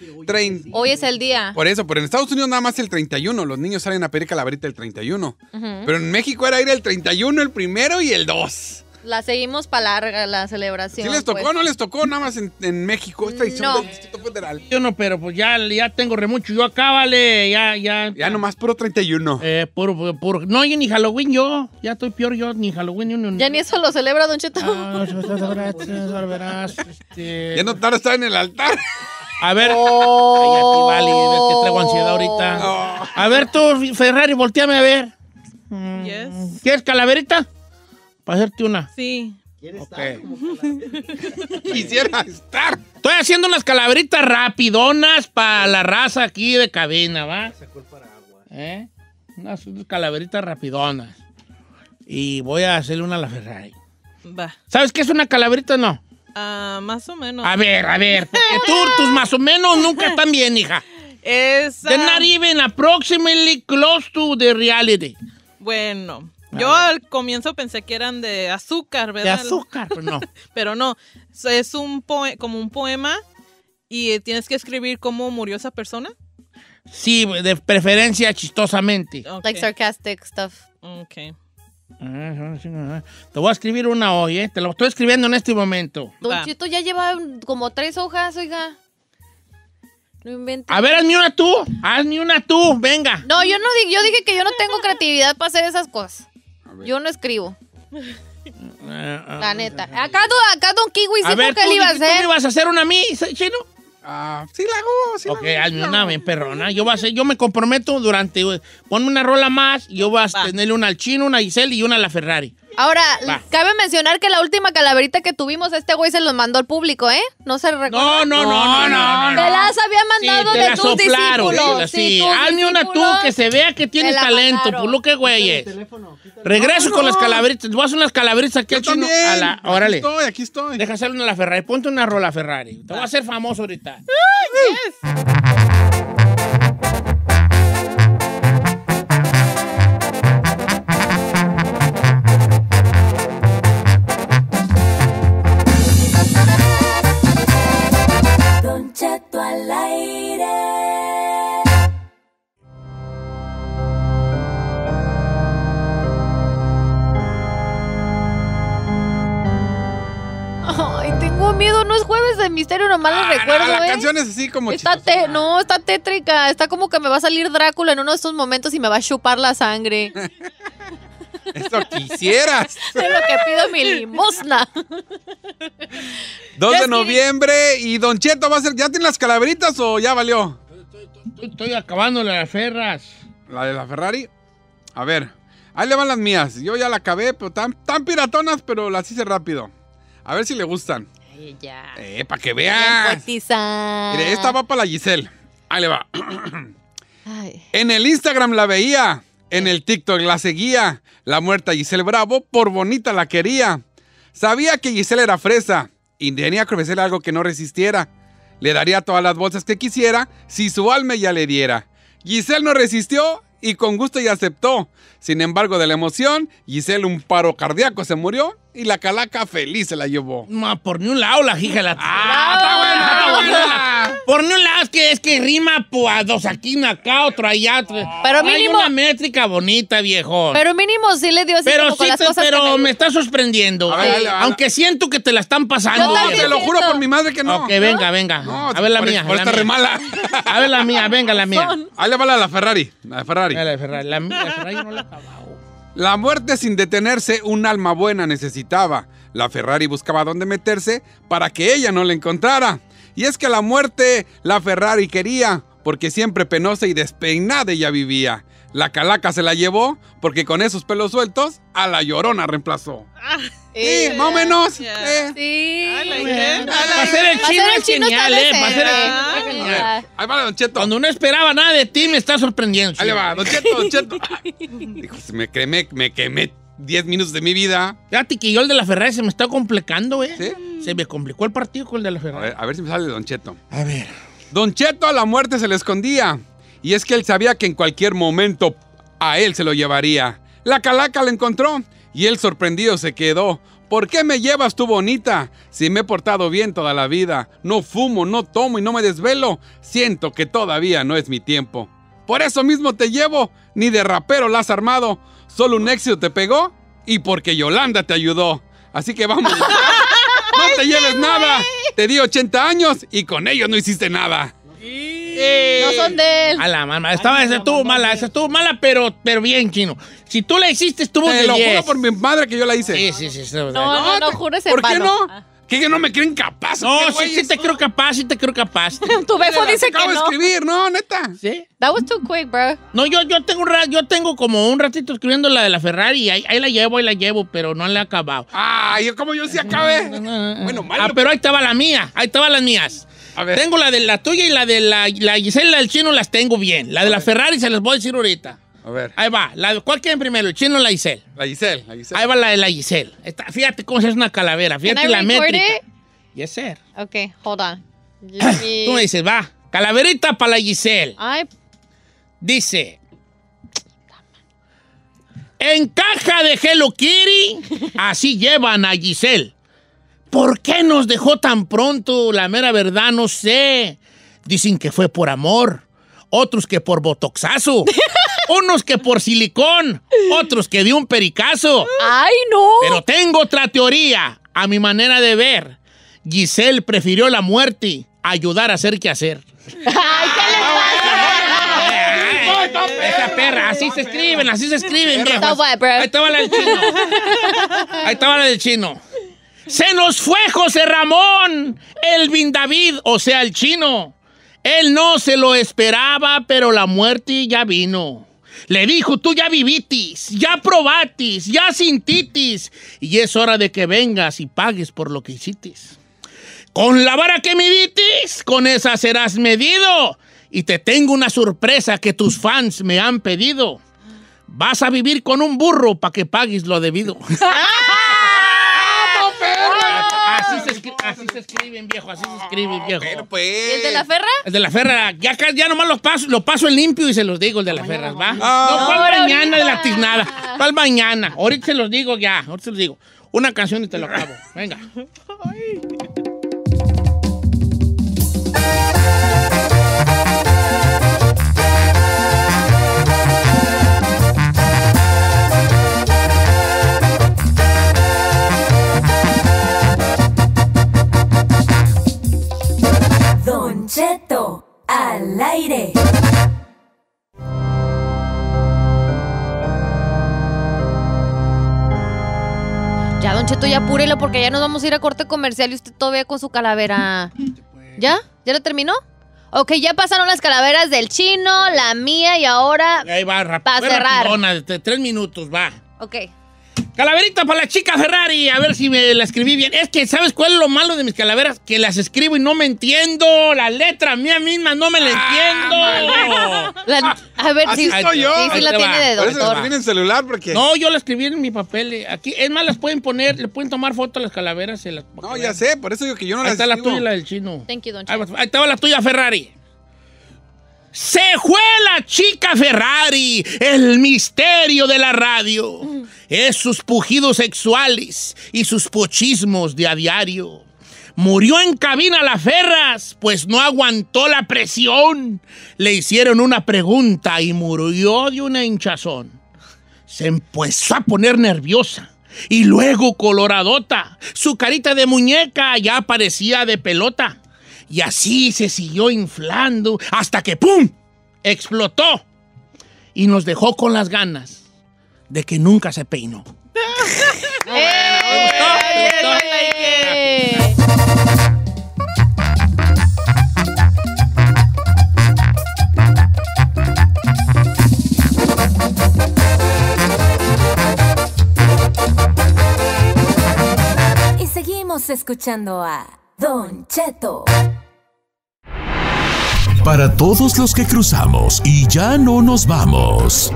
Hoy es el día. Por eso, pero en Estados Unidos nada más el 31, los niños salen a pedir calaverita el 31. Pero en México era ir el 31, el primero y el 2. La seguimos para larga la celebración. ¿Sí les tocó o no les tocó? Nada más en México, esta edición del Distrito Federal. Yo no, pero pues ya tengo remucho. Yo acá, vale, ya nomás puro 31. Puro. No, yo ni Halloween yo. Ya estoy peor yo, ni Halloween. Ya ni eso lo celebra, Don Cheto. Ya no tarda estar en el altar. A ver. Oh. Ay, a ti, vale, que traigo ansiedad ahorita. Oh. A ver tú, Ferrari, volteame a ver. Yes. ¿Quieres calaverita? ¿Para hacerte una? Sí. ¿Quieres estar como calaverita? Quisiera estar. Estoy haciendo unas calaveritas rapidonas para la raza aquí de cabina, ¿va? Unas calaveritas rapidonas. Y voy a hacerle una a la Ferrari. Va. ¿Sabes qué es una calaverita o no? Más o menos. A ver. Porque tú, tus más o menos nunca están bien, hija. Es... They're not even approximately close to the reality. Bueno... Yo al comienzo pensé que eran de azúcar, ¿verdad? De azúcar, pero no. Pero no, es como un poema y tienes que escribir cómo murió esa persona. Sí, de preferencia chistosamente. Okay. Like sarcastic stuff. Ok. Te voy a escribir una hoy, ¿eh? Te lo estoy escribiendo en este momento. Don Chito ya lleva como 3 hojas, oiga. No inventes. A ver, hazme una tú, venga. No, yo dije que yo no tengo creatividad para hacer esas cosas. Yo no escribo. La neta. Acá Don Kiwi sí porque él iba a hacer. ¿Tú me ibas a hacer una a mí, Chino? Sí la hago, sí. Ok, hazme una bien perrona. Yo me comprometo durante... Ponme una rola más y yo voy a tenerle una al Chino, una a Giselle y una a la Ferrari. Ahora, cabe mencionar que la última calaverita que tuvimos, este güey se los mandó al público, ¿eh? No se recuerda. No. Te las había mandado de tus discípulos. Sí, hazme una tú que se vea que tiene talento, pulo que güeyes. Regreso con las calaveritas. Voy a hacer unas calaveritas aquí al Chino. Órale. Aquí estoy. Deja hacerle una a la Ferrari. Ponte una rola, Ferrari. Te voy a hacer famoso ahorita. Misterio nomás lo recuerdo, no, la canción es así como está tétrica. Está como que me va a salir Drácula en uno de estos momentos y me va a chupar la sangre. Esto quisieras. Es lo que pido mi limosna. 2 de noviembre y Don Cheto va a ser... ¿Ya tiene las calaveritas o ya valió? Estoy acabando la de las Ferras. ¿La de la Ferrari? A ver, ahí le van las mías. Yo ya la acabé, pero tan piratonas, pero las hice rápido. A ver si le gustan. Ya. Para que veas. Mire, esta va para la Giselle. Ahí le va. Ay. En el Instagram la veía. En el TikTok la seguía. La muerta Giselle Bravo, por bonita la quería. Sabía que Giselle era fresa y tenía que ofrecerle algo que no resistiera. Le daría todas las bolsas que quisiera si su alma ya le diera. Giselle no resistió y con gusto ya aceptó. Sin embargo, de la emoción, Giselle un paro cardíaco se murió y la calaca feliz se la llevó. No, por ni un lado la hija la... ¡Está buena! Por ni un lado es que rima a dos aquí, acá, otro allá. Pero mínimo... Hay una métrica bonita, viejo. Pero mínimo sí le dio así pero como sí con las cosas. Pero me está sorprendiendo. A ver. Aunque siento que te la están pasando. No, te lo juro por mi madre que no. Ok, venga. No, a ver la mía. Por esta remala. A ver la mía, venga la mía. Ahí le va la Ferrari. La Ferrari. La Ferrari no la acababa. La muerte sin detenerse, un alma buena necesitaba. La Ferrari buscaba dónde meterse para que ella no la encontrara. Y es que la muerte la Ferrari quería, porque siempre penosa y despeinada ella vivía. La calaca se la llevó, porque con esos pelos sueltos, a la llorona reemplazó. Sí, más o menos. Sí. Va a ser el chino es genial, Va a ser el chino genial. Ahí va, Don Cheto. Cuando no esperaba nada de ti, me está sorprendiendo. Ahí va, Don Cheto. Dijo, me quemé 10 minutos de mi vida. Fíjate que yo el de la Ferrari se me está complicando, ¿Sí? Se me complicó el partido con el de la Ferrari. A ver si me sale Don Cheto. A ver. Don Cheto a la muerte se le escondía. Y es que él sabía que en cualquier momento a él se lo llevaría. La calaca la encontró y él sorprendido se quedó. ¿Por qué me llevas tú, bonita? Si me he portado bien toda la vida, no fumo, no tomo y no me desvelo, siento que todavía no es mi tiempo. Por eso mismo te llevo, ni de rapero la has armado, solo un éxito te pegó y porque Yolanda te ayudó. Así que vamos, no te lleves nada, te di 80 años y con ellos no hiciste nada. No son de él. A la mamá, esa estuvo mala, pero bien, Chino. Si tú la hiciste, estuvo de 10. Te lo juro por mi madre que yo la hice. Sí. No, jures en vano. ¿Por qué no? ¿Qué no me creen capaz? No, sí te creo capaz. Tu befo dice que no. Acabo de escribir, no, neta. Sí. That was too quick, bro. No, yo tengo como un ratito escribiendo la de la Ferrari y ahí la llevo, pero no la he acabado. Ah, ¿y cómo yo sí acabé? Bueno, malo. Ah, pero ahí estaban las mías. Tengo la de la tuya y la de la Giselle, la del Chino las tengo bien. La de la Ferrari se las voy a decir ahorita. A ver. Ahí va. ¿Cuál quieren primero? ¿El Chino o la Giselle? La Giselle. Ahí va la de la Giselle. Fíjate cómo se hace una calavera. Fíjate la métrica. Yes, sir. Ok, hold on. Tú me dices, va. Calaverita para la Giselle. Dice. En caja de Hello Kitty, así llevan a Giselle. ¿Por qué nos dejó tan pronto? La mera verdad, no sé. Dicen que fue por amor, otros que por botoxazo, unos que por silicón, otros que de un pericazo. ¡Ay, no! Pero tengo otra teoría, a mi manera de ver. Giselle prefirió la muerte a ayudar a hacer que hacer. ¡Ay, qué le pasa! Esta perra, así se escriben, viejo. Ahí estaba la del chino. ¡Se nos fue José Ramón! El Bin David, o sea, el Chino. Él no se lo esperaba, pero la muerte ya vino. Le dijo, tú ya vivitis, ya probatis, ya sintitis. Y es hora de que vengas y pagues por lo que hicitis. Con la vara que miditis, con esa serás medido. Y te tengo una sorpresa que tus fans me han pedido. Vas a vivir con un burro para que pagues lo debido. Así se escriben, viejo. Pero pues. ¿El de la Ferra? Ya nomás lo paso en limpio y se los digo, el de la Ferra, ¿va? No, ¿cuál mañana de la tiznada? ¿Cuál mañana? Ahorita se los digo. Una canción y te lo acabo. Venga. Ay. Cheto al aire. Ya, Don Cheto, ya apúrelo porque ya nos vamos a ir a corte comercial y usted todavía con su calavera. ¿Ya? ¿Ya lo terminó? Ok, ya pasaron las calaveras del Chino, la mía y ahora. Ahí va, para cerrar. Rapidona, 3 minutos, va. Ok. Calaverita para la chica Ferrari, a ver si me la escribí bien. Es que, ¿sabes cuál es lo malo de mis calaveras? Que las escribo y no me entiendo. La letra mía misma no me la entiendo. A ver si estoy yo. Sí, la tiene de doctor. Por eso la tiene en celular porque... No, yo la escribí en mi papel. Aquí, es más, las pueden poner, le pueden tomar fotos a las calaveras. Y las... No, ya sé, por eso digo que yo no las escribo. Ahí está la tuya y la del Chino. Thank you, Don Chino. Ahí estaba la tuya, Ferrari. Se fue la chica Ferrari, el misterio de la radio. Es sus pujidos sexuales y sus pochismos de a diario. Murió en cabina la Ferras, pues no aguantó la presión. Le hicieron una pregunta y murió de una hinchazón. Se empezó a poner nerviosa y luego coloradota. Su carita de muñeca ya parecía de pelota. Y así se siguió inflando hasta que ¡pum! Explotó y nos dejó con las ganas de que nunca se peinó. Y seguimos escuchando a Don Cheto. Para todos los que cruzamos y ya no nos vamos,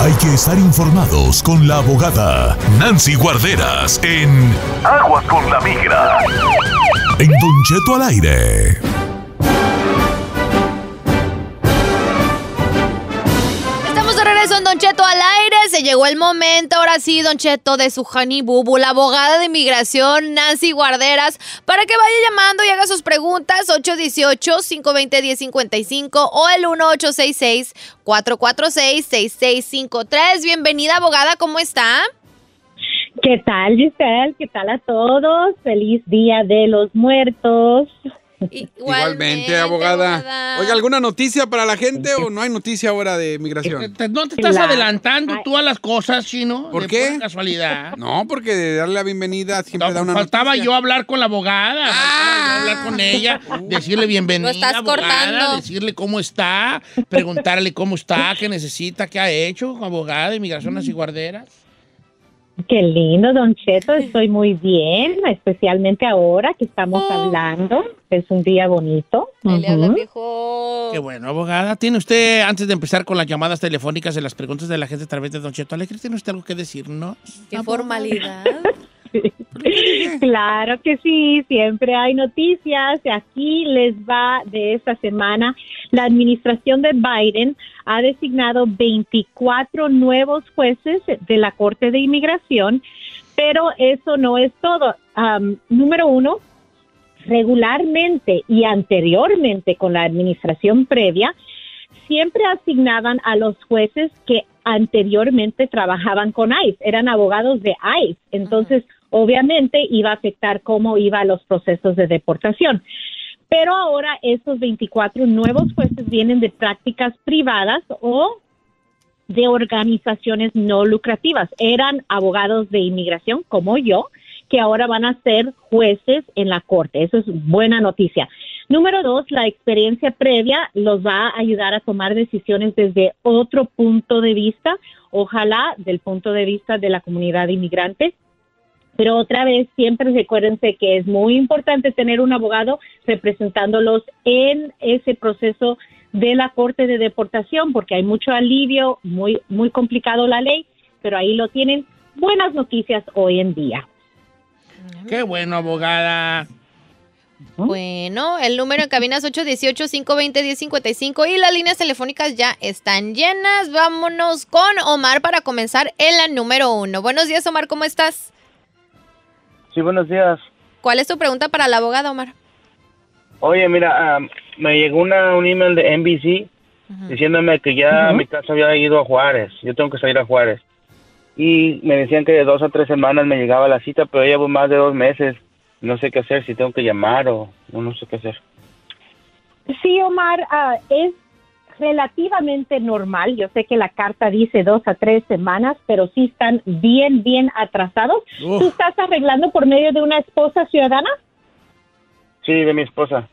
hay que estar informados con la abogada Nancy Guarderas en Aguas con la Migra, en Don Cheto al aire. Estamos de regreso en Don Cheto al aire. se llegó el momento, ahora sí, Don Cheto, de su Honey Boo Boo, la abogada de inmigración, Nancy Guarderas, para que vaya llamando y haga sus preguntas, 818-520-1055 o el 1-866-446-6653. Bienvenida, abogada, ¿cómo está? ¿Qué tal, Giselle? ¿Qué tal a todos? ¡Feliz Día de los Muertos! Igualmente, abogada. Oiga, ¿alguna noticia para la gente o no hay noticia ahora de migración? No te estás adelantando tú a las cosas, Chino. ¿Por qué? Por casualidad. No, porque de darle la bienvenida siempre da una noticia. Faltaba yo hablar con la abogada, hablar con ella, decirle bienvenida, no estás abogada, cortando. Decirle cómo está, preguntarle cómo está, qué necesita, qué ha hecho, abogada de inmigración, Nancy Guarderas. Qué lindo, Don Cheto, estoy muy bien, especialmente ahora que estamos hablando, es un día bonito. Qué bueno, abogada, tiene usted, antes de empezar con las llamadas telefónicas y las preguntas de la gente a través de Don Cheto Alegre, ¿tiene usted algo que decirnos? Qué formalidad. Claro que sí, siempre hay noticias. Aquí les va de esta semana. La administración de Biden ha designado 24 nuevos jueces de la Corte de Inmigración, pero eso no es todo. Número uno, regularmente y anteriormente con la administración previa, siempre asignaban a los jueces que anteriormente trabajaban con ICE, eran abogados de ICE, entonces obviamente iba a afectar cómo iban los procesos de deportación. Pero ahora estos 24 nuevos jueces vienen de prácticas privadas o de organizaciones no lucrativas. Eran abogados de inmigración como yo, que ahora van a ser jueces en la corte. Eso es buena noticia. Número dos, la experiencia previa los va a ayudar a tomar decisiones desde otro punto de vista, ojalá del punto de vista de la comunidad inmigrante. Pero otra vez, siempre recuérdense que es muy importante tener un abogado representándolos en ese proceso de la corte de deportación, porque hay mucho alivio, muy complicado la ley, pero ahí lo tienen. Buenas noticias hoy en día. ¡Qué bueno, abogada! Bueno, el número en cabina es 818-520-1055 y las líneas telefónicas ya están llenas. Vámonos con Omar para comenzar en la número uno. Buenos días, Omar, ¿cómo estás? Sí, buenos días. ¿Cuál es tu pregunta para la abogada, Omar? Oye, mira, me llegó un email de NBC diciéndome que ya mi caso había ido a Juárez. Yo tengo que salir a Juárez. Y me decían que de 2 a 3 semanas me llegaba la cita, pero ya llevo más de 2 meses. No sé qué hacer, si tengo que llamar o no sé qué hacer. Sí, Omar, es relativamente normal. Yo sé que la carta dice 2 a 3 semanas, pero sí están bien atrasados. ¿Tú estás arreglando por medio de una esposa ciudadana? Sí, de mi esposa.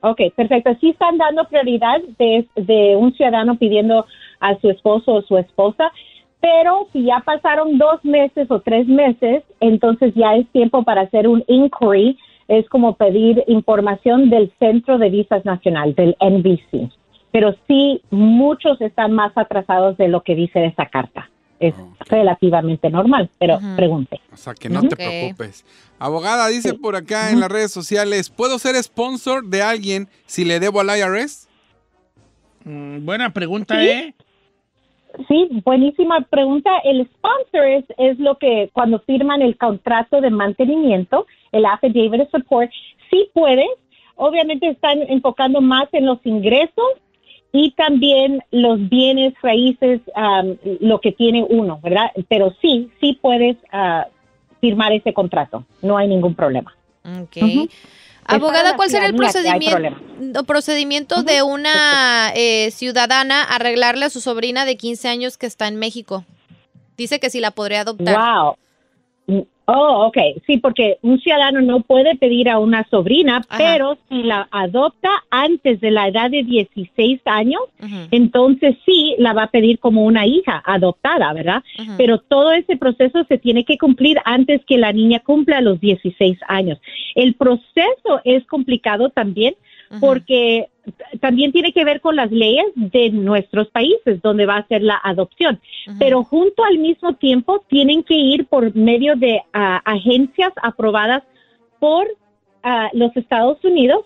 Ok, perfecto. Sí están dando prioridad de un ciudadano pidiendo a su esposo o su esposa, pero si ya pasaron 2 meses o 3 meses, entonces ya es tiempo para hacer un inquiry. Es como pedir información del Centro de Visas Nacional, del NVC. Pero sí, muchos están más atrasados de lo que dice esta carta. Es relativamente normal, pero pregunte. O sea, que no te preocupes. Abogada, dice por acá en las redes sociales, ¿puedo ser sponsor de alguien si le debo al IRS? Buena pregunta, Sí, buenísima pregunta. El sponsor es lo que cuando firman el contrato de mantenimiento, el affidavit of support, sí puede. Obviamente están enfocando más en los ingresos y también los bienes raíces, lo que tiene uno, ¿verdad? Pero sí puedes firmar ese contrato. No hay ningún problema. Ok. Abogada, ¿cuál será el procedimiento de una ciudadana arreglarle a su sobrina de 15 años que está en México? Dice que sí la podría adoptar. ¡Wow! Oh, ok. Sí, porque un ciudadano no puede pedir a una sobrina, pero si la adopta antes de la edad de 16 años, entonces sí la va a pedir como una hija adoptada, ¿verdad? Pero todo ese proceso se tiene que cumplir antes que la niña cumpla los 16 años. El proceso es complicado también porque también tiene que ver con las leyes de nuestros países donde va a ser la adopción, pero junto al mismo tiempo tienen que ir por medio de agencias aprobadas por los Estados Unidos,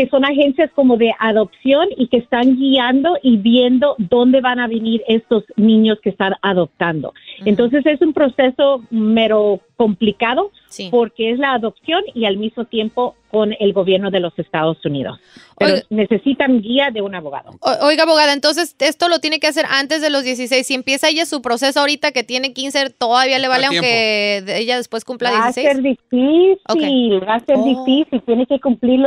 que son agencias como de adopción y que están guiando y viendo dónde van a venir estos niños que están adoptando. Uh-huh. Entonces es un proceso mero complicado, sí, porque es la adopción y al mismo tiempo con el gobierno de los Estados Unidos. Pero oiga, necesitan guía de un abogado. Oiga, abogada, entonces esto lo tiene que hacer antes de los 16. Si empieza ella su proceso ahorita que tiene 15, ¿todavía le vale aunque ella después cumpla 16? Va a ser difícil, okay, va a ser difícil. Tiene que cumplir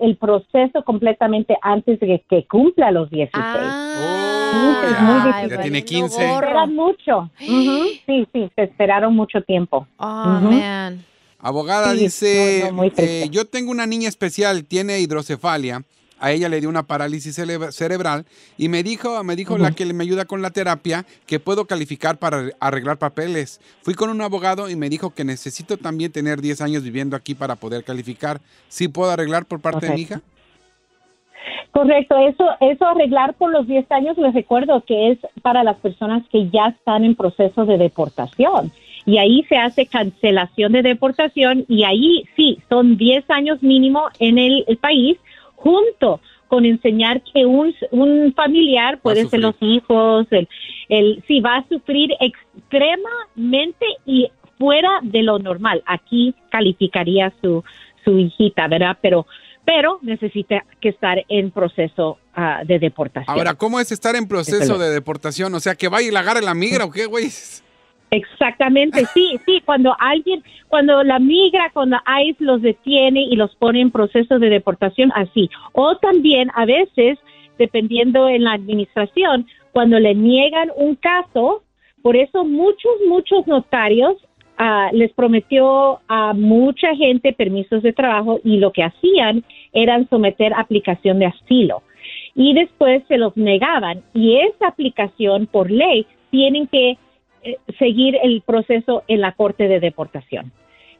el proceso completamente antes de que cumpla los 16. Es muy difícil. Ya tiene 15. Se esperaron mucho. Uh-huh. Sí, sí, se esperaron mucho tiempo. Oh, uh-huh, man. Abogada, sí, dice, yo tengo una niña especial, tiene hidrocefalia, a ella le dio una parálisis cerebral y me dijo uh-huh, la que me ayuda con la terapia, que puedo calificar para arreglar papeles. Fui con un abogado y me dijo que necesito también tener 10 años viviendo aquí para poder calificar. ¿Sí puedo arreglar por parte, okay, de mi hija? Correcto, eso arreglar por los 10 años, les recuerdo que es para las personas que ya están en proceso de deportación. Y ahí se hace cancelación de deportación y ahí sí, son 10 años mínimo en el país, junto con enseñar que un familiar, pueden ser los hijos, sí, va a sufrir extremadamente y fuera de lo normal. Aquí calificaría su hijita, ¿verdad? Pero necesita que estar en proceso de deportación. Ahora, ¿cómo es estar en proceso de deportación? O sea, ¿que vaya y la agarre la migra o qué, güey? Exactamente, sí, sí, cuando la migra, cuando ICE los detiene y los pone en proceso de deportación, así. O también a veces, dependiendo en la administración, cuando le niegan un caso, por eso muchos notarios les prometió a mucha gente permisos de trabajo y lo que hacían eran someter aplicación de asilo y después se los negaban y esa aplicación por ley tienen que seguir el proceso en la corte de deportación.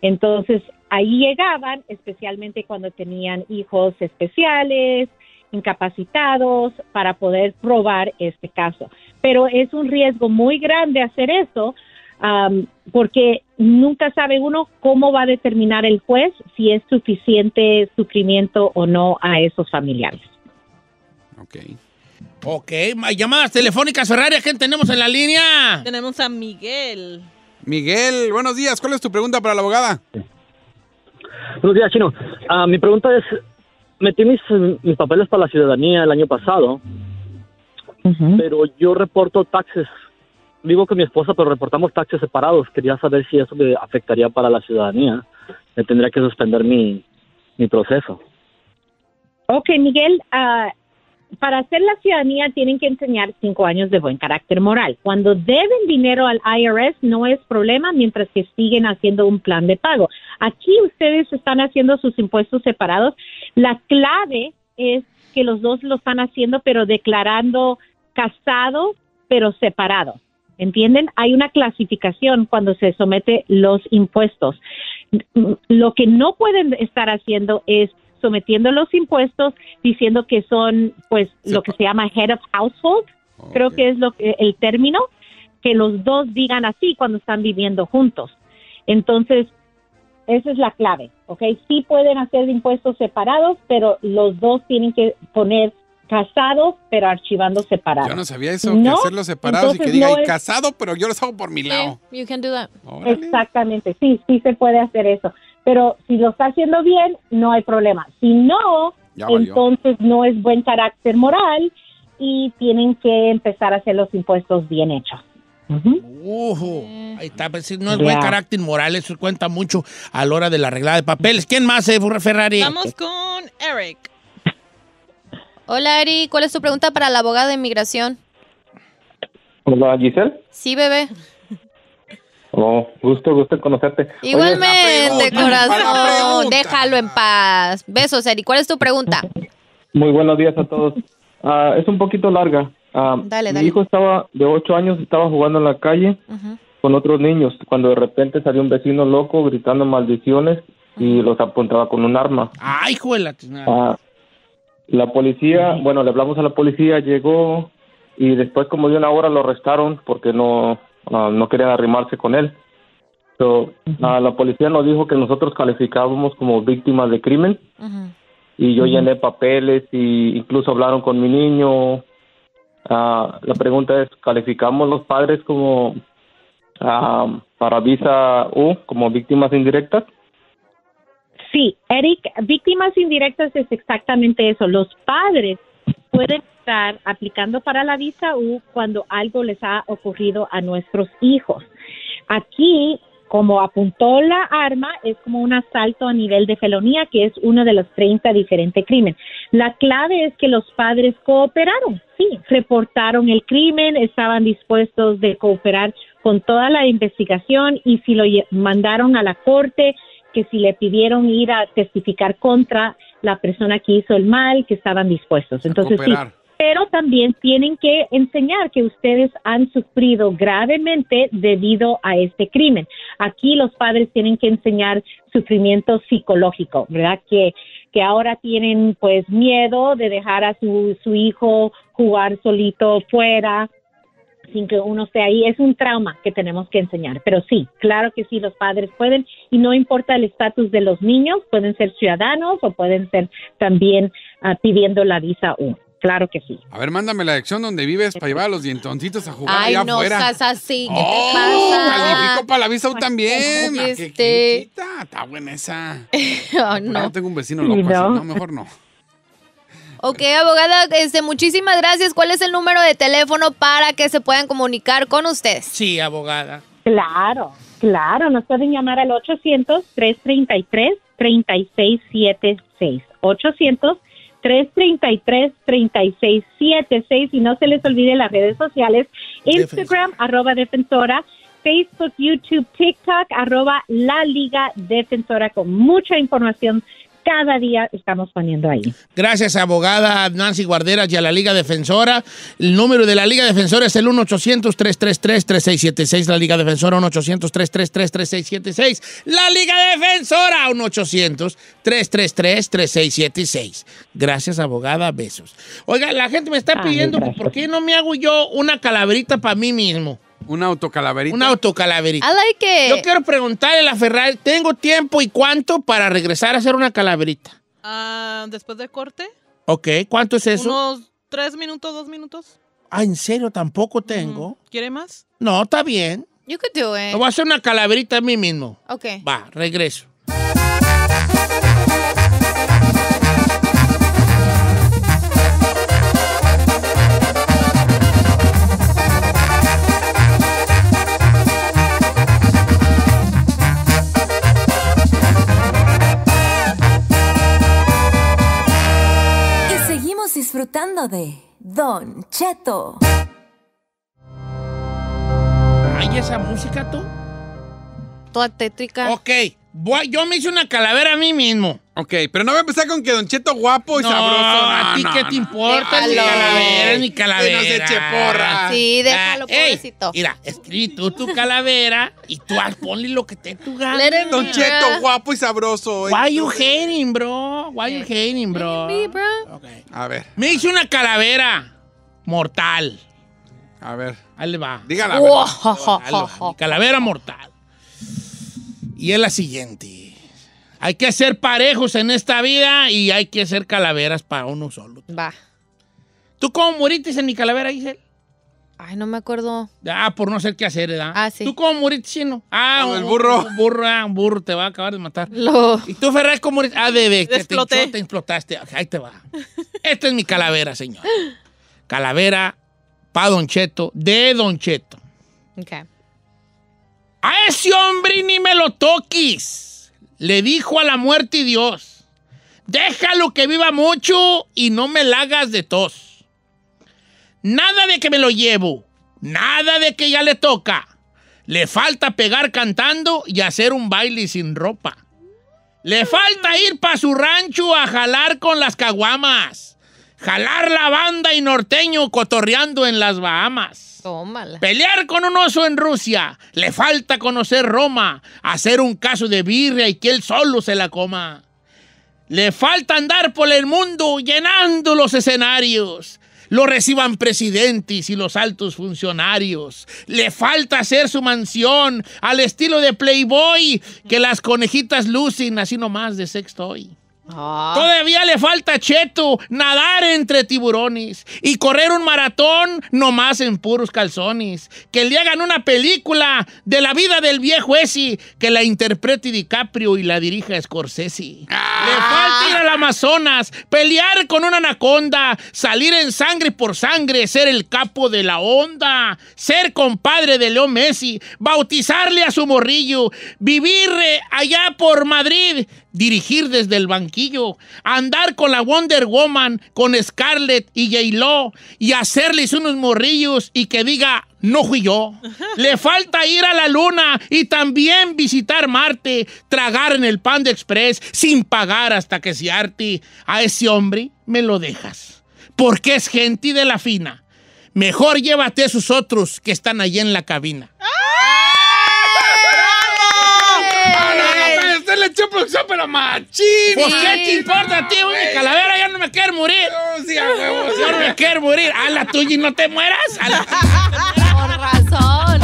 Entonces, ahí llegaban, especialmente cuando tenían hijos especiales, incapacitados, para poder probar este caso. Pero es un riesgo muy grande hacer eso, porque nunca sabe uno cómo va a determinar el juez si es suficiente sufrimiento o no a esos familiares. Ok, llamadas telefónicas, Ferrari, ¿a quién tenemos en la línea? Tenemos a Miguel. Miguel, buenos días, ¿cuál es tu pregunta para la abogada? Buenos días, Chino. Mi pregunta es, metí mis papeles para la ciudadanía el año pasado, uh-huh, pero yo reporto taxes, vivo con mi esposa, pero reportamos taxes separados, quería saber si eso me afectaría para la ciudadanía, me tendría que suspender mi proceso. Ok, Miguel, para hacer la ciudadanía tienen que enseñar 5 años de buen carácter moral. Cuando deben dinero al IRS no es problema mientras que siguen haciendo un plan de pago. Aquí ustedes están haciendo sus impuestos separados. La clave es que los dos lo están haciendo, pero declarando casado, pero separado. ¿Entienden? Hay una clasificación cuando se somete los impuestos. Lo que no pueden estar haciendo es sometiendo los impuestos, diciendo que son, pues, lo que se llama head of household, okay, creo que es el término, que los dos digan así cuando están viviendo juntos. Entonces, esa es la clave, ¿ok? Sí pueden hacer impuestos separados, pero los dos tienen que poner casados, pero archivando separados. Yo no sabía eso, que hacerlos separados y que diga, y casado, pero yo los hago por mi lado. You can do that. Exactamente, sí, sí se puede hacer eso. Pero si lo está haciendo bien, no hay problema. Si no, entonces no es buen carácter moral y tienen que empezar a hacer los impuestos bien hechos. Uh-huh. Ahí está, pues si no es buen carácter moral, eso cuenta mucho a la hora de la arreglada de papeles. ¿Quién más, Ferrari? Vamos con Eric. Hola, Eric. ¿Cuál es tu pregunta para la abogada de inmigración? Hola, Giselle. Sí, bebé. Oh, gusto conocerte. Igualmente, corazón, déjalo en paz. Besos, Eri. ¿Cuál es tu pregunta? Muy buenos días a todos. Es un poquito larga. Mi hijo estaba de 8 años, estaba jugando en la calle, uh-huh, con otros niños, cuando de repente salió un vecino loco gritando maldiciones y los apuntaba con un arma. ¡Ay, juela! La policía, bueno, le hablamos a la policía, llegó y después como de una hora lo arrestaron porque no querían arrimarse con él. La policía nos dijo que nosotros calificábamos como víctimas de crimen. Uh-huh. y yo llené papeles y incluso hablaron con mi niño. La pregunta es, ¿calificamos los padres como para visa U, como víctimas indirectas? Sí, Eric, víctimas indirectas es exactamente eso. Los padres pueden estar aplicando para la visa U cuando algo les ha ocurrido a nuestros hijos. Aquí, como apuntó la arma, es como un asalto a nivel de felonía, que es uno de los 30 diferentes crímenes. La clave es que los padres cooperaron, sí, reportaron el crimen, estaban dispuestos de cooperar con toda la investigación, y si lo mandaron a la corte, que si le pidieron ir a testificar contra la persona que hizo el mal, que estaban dispuestos. Entonces, sí, pero también tienen que enseñar que ustedes han sufrido gravemente debido a este crimen. Aquí los padres tienen que enseñar sufrimiento psicológico, ¿verdad? Que ahora tienen pues miedo de dejar a su hijo jugar solito fuera, sin que uno esté ahí. Es un trauma que tenemos que enseñar, pero sí, claro que sí, los padres pueden, y no importa el estatus de los niños, pueden ser ciudadanos o pueden ser también pidiendo la visa U. Claro que sí. A ver, mándame la dirección donde vives para llevar a los dientoncitos a jugar allá afuera. Ay, no, estás así. ¿Qué te pasa? Califico para la visa U también. Está buena esa. Oh, no. Yo tengo un vecino loco así. No, mejor no. Ok, abogada, muchísimas gracias. ¿Cuál es el número de teléfono para que se puedan comunicar con ustedes? Sí, abogada. Claro. Nos pueden llamar al 800-333-3676. 800-333-3676. Y no se les olvide las redes sociales. Instagram, @Defensora. Facebook, YouTube, TikTok, @La Liga Defensora. Con mucha información cada día estamos poniendo ahí. Gracias, abogada Nancy Guarderas, y a la Liga Defensora. El número de la Liga Defensora es el 1-800-333-3676. La Liga Defensora, 1-800-333-3676. La Liga Defensora, 1-800-333-3676. Gracias, abogada. Besos. Oiga, la gente me está pidiendo, ¿por qué no me hago yo una calaverita para mí mismo? ¿Una autocalaverita? Una autocalaverita. I like it. Yo quiero preguntarle a la Ferrari, ¿tengo tiempo y cuánto para regresar a hacer una calaverita? Después del corte. Ok, ¿cuánto es eso? Unos 3 minutos, 2 minutos. Ah, ¿en serio? Tampoco tengo. ¿Quiere más? No, está bien. You could do it. Voy a hacer una calaverita a mí mismo. Ok. Va, regreso. Disfrutando de Don Cheto. ¿Hay esa música, tú? Toda tétrica. Ok, yo me hice una calavera a mí mismo. Ok, pero no voy a empezar con que Don Cheto guapo y sabroso. ¿A ti qué te importa? Ni calavera, ni calavera. Que nos eche porra. Sí, déjalo, pobrecito. Mira, escribí tu calavera y tú ponle lo que te tu gana. Don Cheto guapo y sabroso. Why you hating, bro? Why you hating, bro? Okay. A ver. Me hice una calavera mortal. A ver. Ahí le va. Dígala. Calavera mortal. Y es la siguiente. Hay que ser parejos en esta vida y hay que ser calaveras para uno solo. Va. ¿Tú cómo moriste en mi calavera, Giselle? Ay, no me acuerdo. Por no ser qué hacer, ¿verdad? Sí. ¿Tú cómo moriste, Chino? Con el burro. Un burro te va a acabar de matar. ¿Y tú, Ferrer, cómo moriste? Bebé, que te explotaste. Ahí te va. Esta es mi calavera, señor. Calavera para Don Cheto, de Don Cheto. Ok. A ese hombre ni me lo toques. Le dijo a la muerte y Dios, déjalo que viva mucho y no me la hagas de tos. Nada de que me lo llevo, nada de que ya le toca. Le falta pegar cantando y hacer un baile sin ropa. Le falta ir para su rancho a jalar con las caguamas. Jalar la banda y norteño cotorreando en las Bahamas. Tómala. Pelear con un oso en Rusia. Le falta conocer Roma. Hacer un caso de birria y que él solo se la coma. Le falta andar por el mundo llenando los escenarios. Lo reciban presidentes y los altos funcionarios. Le falta hacer su mansión al estilo de Playboy que las conejitas lucen así nomás de sextoy. Todavía le falta a Cheto nadar entre tiburones y correr un maratón nomás en puros calzones. Que le hagan una película de la vida del viejo ese, que la interprete DiCaprio y la dirija Scorsese. Le falta ir al Amazonas, pelear con una anaconda, salir en sangre por sangre, ser el capo de la onda, ser compadre de Leo Messi, bautizarle a su morrillo, vivir allá por Madrid, dirigir desde el banquillo, andar con la Wonder Woman, con Scarlett y J-Lo, y hacerles unos morrillos y que diga, no fui yo. Le falta ir a la luna y también visitar Marte, tragar en el Panda Express sin pagar hasta que se arte. A ese hombre me lo dejas, porque es gente de la fina. Mejor llévate a esos otros que están allí en la cabina. Producción, pero machín. Pues qué te importa, tío, mi calavera, yo no me quiero morir. No, sí, huevo, sí. Yo no me quiero morir. A la tuya y no te mueras. A la tuya. Por razón.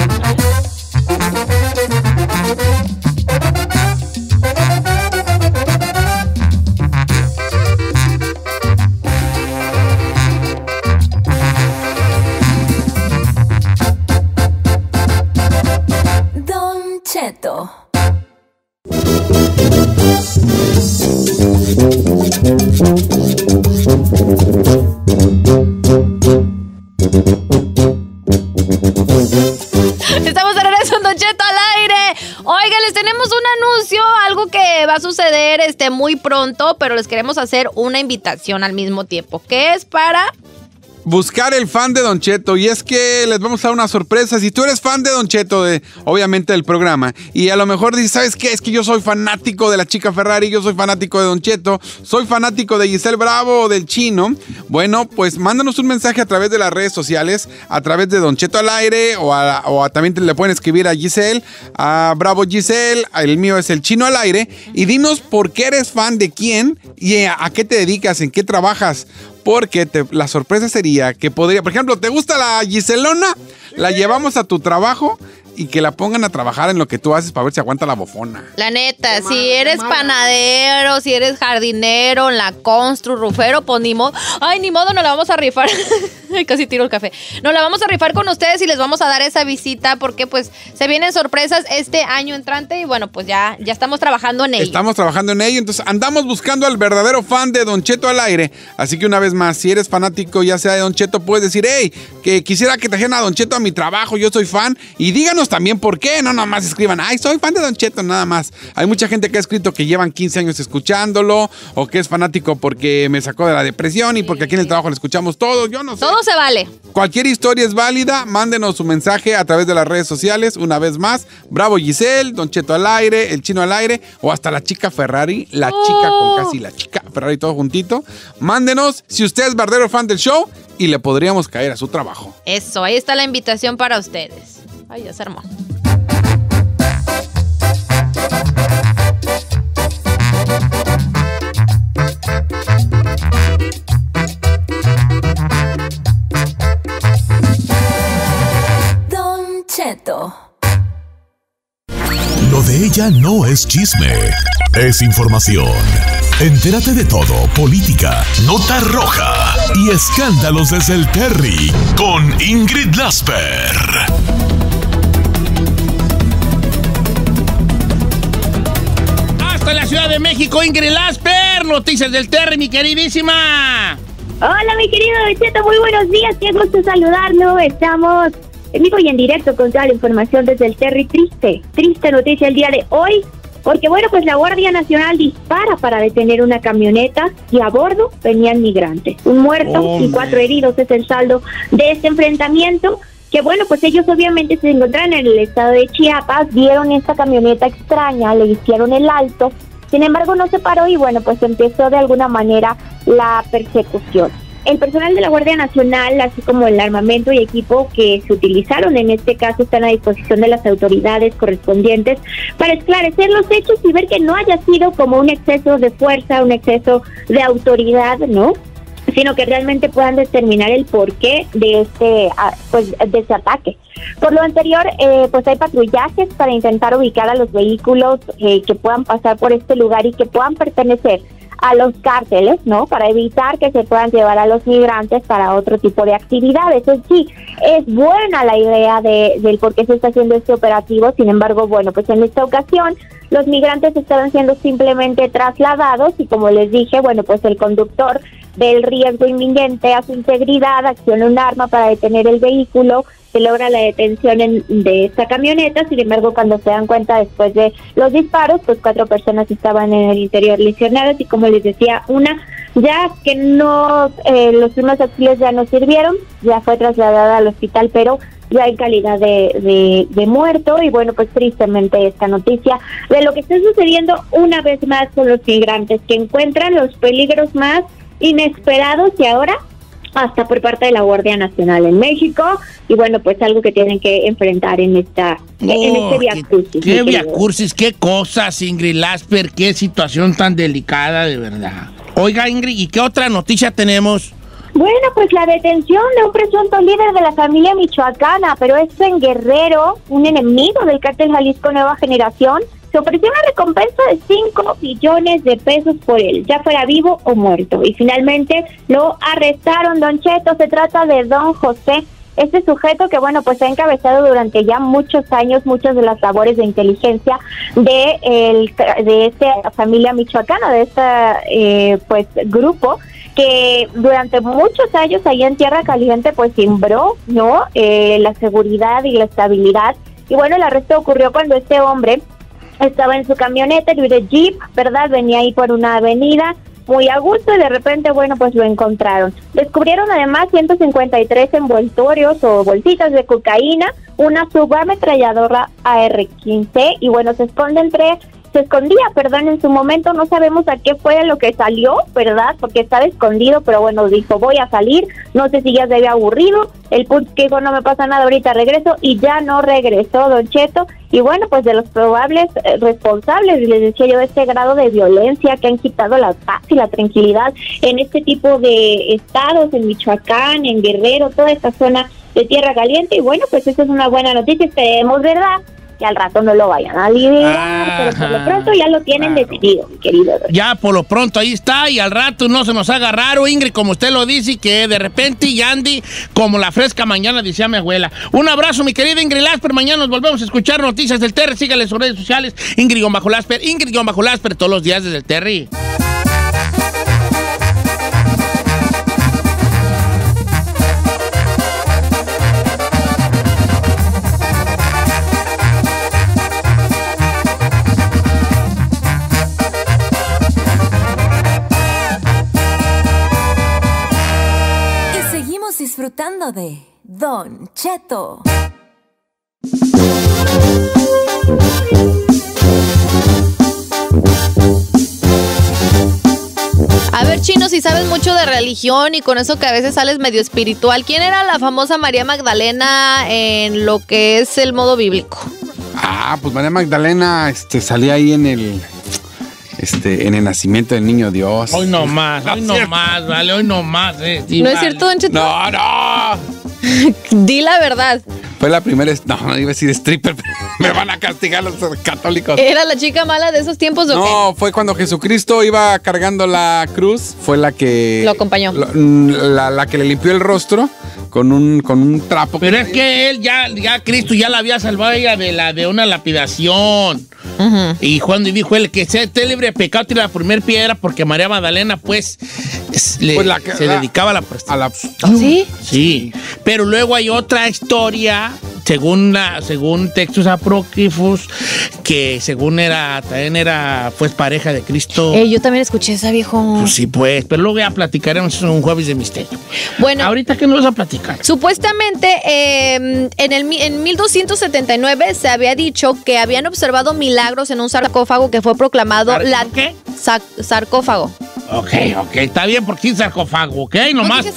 Don Cheto. Estamos de regreso en Don Cheto al aire. Oigan, les tenemos un anuncio, algo que va a suceder muy pronto, pero les queremos hacer una invitación al mismo tiempo, que es para buscar el fan de Don Cheto, y es que les vamos a dar una sorpresa. Si tú eres fan de Don Cheto, obviamente del programa, y a lo mejor dices, ¿sabes qué? Es que yo soy fanático de la chica Ferrari, yo soy fanático de Don Cheto, soy fanático de Giselle Bravo o del Chino. Bueno, pues mándanos un mensaje a través de las redes sociales, a través de Don Cheto al aire, o también le pueden escribir a Giselle, a Bravo Giselle, el mío es el Chino al aire, y dinos por qué eres fan de quién y a qué te dedicas, en qué trabajas. Porque la sorpresa sería que podría... Por ejemplo, ¿te gusta la Giselona? La llevamos a tu trabajo y que la pongan a trabajar en lo que tú haces para ver si aguanta la bofona. La neta, si eres panadero, si eres jardinero, la constru, rufero, pues ni modo. Ay, ni modo, no la vamos a rifar. Casi tiro el café. No la vamos a rifar con ustedes y les vamos a dar esa visita porque pues se vienen sorpresas este año entrante y bueno, pues ya estamos trabajando en ello. Estamos trabajando en ello, entonces andamos buscando al verdadero fan de Don Cheto al aire. Así que una vez más, si eres fanático ya sea de Don Cheto, puedes decir, hey, que quisiera que trajeran a Don Cheto a mi trabajo, yo soy fan, y díganos también por qué. No nomás escriban, ay, soy fan de Don Cheto, nada más. Hay mucha gente que ha escrito que llevan 15 años escuchándolo, o que es fanático porque me sacó de la depresión y porque aquí en el trabajo lo escuchamos todo, yo no sé. Todo se vale. Cualquier historia es válida, mándenos su mensaje a través de las redes sociales, una vez más, Bravo Giselle, Don Cheto al aire, el Chino al aire, o hasta la chica Ferrari, la chica con casi la chica Ferrari, todo juntito. Mándenos si usted es verdadero fan del show y le podríamos caer a su trabajo. Eso, ahí está la invitación para ustedes. Ay, ya se armó. Don Cheto. Lo de ella no es chisme, es información. Entérate de todo, política, nota roja y escándalos desde el Terry con Ingrid Lasper. La Ciudad de México, Ingrid Lasper, noticias del Terry, mi queridísima. Hola, mi querido Becheto, muy buenos días, qué gusto saludarlo. Estamos en vivo y en directo con toda la información desde el Terry. Triste noticia el día de hoy, porque bueno, pues la Guardia Nacional dispara para detener una camioneta y a bordo venían migrantes. Un muerto y 4 heridos es el saldo de este enfrentamiento. Que bueno, pues ellos obviamente se encontraron en el estado de Chiapas, vieron esta camioneta extraña, le hicieron el alto, sin embargo no se paró y bueno, pues empezó de alguna manera la persecución. El personal de la Guardia Nacional, así como el armamento y equipo que se utilizaron en este caso, están a disposición de las autoridades correspondientes para esclarecer los hechos y ver que no haya sido como un exceso de fuerza, un exceso de autoridad, ¿no?, sino que realmente puedan determinar el porqué de este ataque. Por lo anterior, pues hay patrullajes para intentar ubicar a los vehículos que puedan pasar por este lugar y que puedan pertenecer a los cárteles, ¿no? Para evitar que se puedan llevar a los migrantes para otro tipo de actividades. Entonces, sí, es buena la idea del por qué se está haciendo este operativo. Sin embargo, bueno, pues en esta ocasión los migrantes estaban siendo simplemente trasladados y, como les dije, bueno, pues el conductor del riesgo inminente a su integridad acciona un arma para detener el vehículo. Se logra la detención de esta camioneta. Sin embargo, cuando se dan cuenta después de los disparos, pues 4 personas estaban en el interior lesionadas y, como les decía, una ya que no, los primeros auxilios ya no sirvieron, ya fue trasladada al hospital, pero ya en calidad de muerto. Y bueno, pues tristemente esta noticia de lo que está sucediendo una vez más con los migrantes, que encuentran los peligros más inesperados y ahora hasta por parte de la Guardia Nacional en México. Y bueno, pues algo que tienen que enfrentar en este viacrucis. Qué viacrucis, qué cosas, Ingrid Lasper, qué situación tan delicada, de verdad. Oiga, Ingrid, ¿y qué otra noticia tenemos? Bueno, pues la detención de un presunto líder de la familia michoacana, pero esto en Guerrero, un enemigo del cártel Jalisco Nueva Generación, se ofreció una recompensa de 5 millones de pesos por él, ya fuera vivo o muerto. Y finalmente lo arrestaron, Don Cheto. Se trata de Don José, este sujeto que, bueno, pues ha encabezado durante ya muchos años muchas de las labores de inteligencia de esta familia michoacana, de este pues grupo que durante muchos años allá en Tierra Caliente pues simbró, ¿no?, la seguridad y la estabilidad. Y bueno, el arresto ocurrió cuando este hombre estaba en su camioneta, el Jeep, ¿verdad? Venía ahí por una avenida muy a gusto y de repente, bueno, pues lo encontraron. Descubrieron además 153 envoltorios o bolsitas de cocaína, una subametralladora AR-15 y, bueno, se escondía, en su momento. No sabemos a qué fue lo que salió, ¿verdad? Porque estaba escondido, pero bueno, dijo, voy a salir, no sé si ya se había aburrido, el punto que dijo, no me pasa nada, ahorita regreso, y ya no regresó, Don Cheto. Y bueno, pues de los probables responsables, les decía yo, de este grado de violencia que han quitado la paz y la tranquilidad en este tipo de estados, en Michoacán, en Guerrero, toda esta zona de Tierra Caliente. Y bueno, pues esa es una buena noticia, esperemos, ¿verdad?, que al rato no lo vayan a liberar, pero por lo pronto ya lo tienen decidido, mi querido. Ya por lo pronto ahí está, y al rato no se nos haga raro, Ingrid, como usted lo dice, y que de repente Yandy, como la fresca mañana, decía mi abuela. Un abrazo, mi querida Ingrid Lasper, mañana nos volvemos a escuchar noticias del Terry. Síganle en sus redes sociales, Ingrid-Lasper, todos los días desde el Terry. Disfrutando de Don Cheto. A ver, Chino, si sabes mucho de religión y con eso que a veces sales medio espiritual, ¿quién era la famosa María Magdalena en lo que es el modo bíblico? Ah, pues María Magdalena salía ahí en el nacimiento del niño Dios. Hoy no más, vale. Sí, ¿no es cierto, Don Cheto? No. Di la verdad. Fue la primera, no iba a decir stripper, me van a castigar los católicos. ¿Era la chica mala de esos tiempos o qué? No, fue cuando Jesucristo iba cargando la cruz, fue la que lo acompañó. La que le limpió el rostro con un trapo. Pero es que él ya Cristo ya la había salvado ella de una lapidación. Uh-huh. Y Juan dijo él que sea esté libre de pecado, tira la primera piedra, porque María Magdalena se dedicaba a la prostitución. ¿Sí? Sí. Pero luego hay otra historia, según textos apócrifos, que también era pues pareja de Cristo. Yo también escuché esa, viejo. Pues sí, pues, pero luego ya platicaremos un jueves de misterio. Bueno. Ahorita que nos vas a platicar. Supuestamente en 1279 se había dicho que habían observado milagros en un sarcófago que fue proclamado sarcófago. Ok, está bien, porque es sarcófago, ¿ok? No dije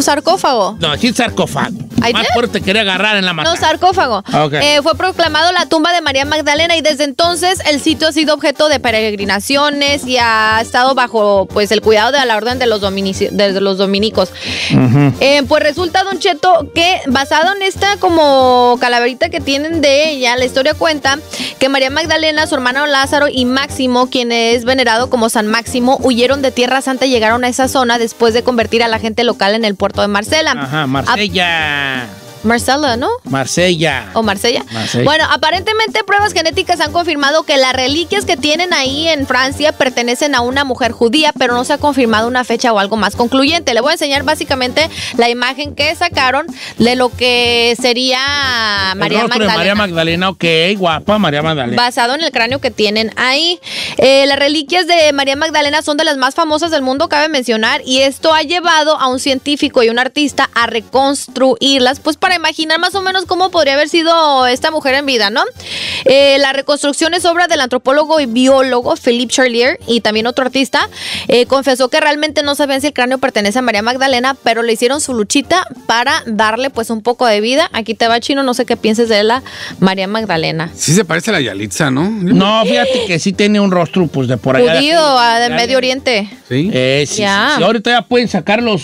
sarcófago. No, sí, sarcófago. Más fuerte te quería agarrar en la mano. No, sarcófago. Okay. Fue proclamado la tumba de María Magdalena y desde entonces el sitio ha sido objeto de peregrinaciones y ha estado bajo pues el cuidado de la orden de los, dominicos. Uh-huh. Pues resulta, Don Cheto, que basado en esta como calaverita que tienen de ella, la historia cuenta que María Magdalena, su hermano Lázaro y Máximo, quien es venerado como San Máximo, huyeron de Tierra Santa y llegaron a esa zona después de convertir a la gente local en el puerto de Marsella. Ajá, Marsella. Marsella, ¿no? Marsella. ¿O Marsella? Marsella. Bueno, aparentemente pruebas genéticas han confirmado que las reliquias que tienen ahí en Francia pertenecen a una mujer judía, pero no se ha confirmado una fecha o algo más concluyente. Le voy a enseñar básicamente la imagen que sacaron de lo que sería María Magdalena. De María Magdalena, ok, guapa María Magdalena. Basado en el cráneo que tienen ahí. Las reliquias de María Magdalena son de las más famosas del mundo, cabe mencionar, y esto ha llevado a un científico y un artista a reconstruirlas, pues para imaginar más o menos cómo podría haber sido esta mujer en vida, ¿no? La reconstrucción es obra del antropólogo y biólogo Philippe Charlier y también otro artista. Confesó que realmente no sabían si el cráneo pertenece a María Magdalena, pero le hicieron su luchita para darle pues un poco de vida. Aquí te va, Chino, no sé qué pienses de la María Magdalena. Sí se parece a la Yalitza, ¿no? No, fíjate que sí tiene un rostro pues de por allá. Judío, de Medio Oriente. Sí. Sí, yeah. Sí, sí, ahorita ya pueden sacar los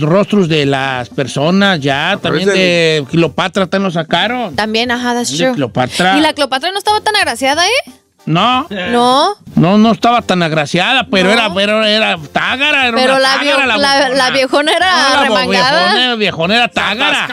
rostros de las personas, ya. Ah, también de Cleopatra te lo sacaron. También, ajá, that's true. Cleopatra. Y la Cleopatra no estaba tan agraciada, ¿eh? No. No. No, no estaba tan agraciada, pero no. era tágara. Era pero la, tágara, la viejona era remangada. La viejona era tágara.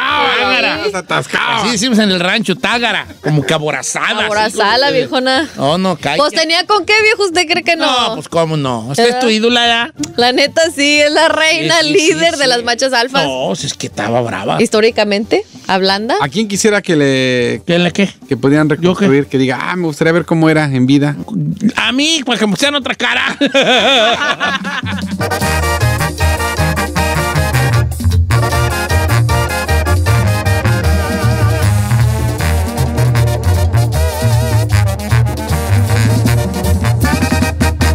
Atascaba. Así decimos en el rancho, tágara. Como que aborazada. Aborazada la viejona. No, no, cae. Pues tenía con qué, viejo, ¿usted cree que no? No, pues cómo no. ¿Usted es tu ídola ya? La neta sí, es la reina, líder de las machas alfas. No, es que estaba brava. Históricamente, hablando. ¿A quién quisiera que le... ¿Que le qué? Que podían reconstruir, que diga, me gustaría ver cómo era en vida. A mí, pues que me sean otra cara.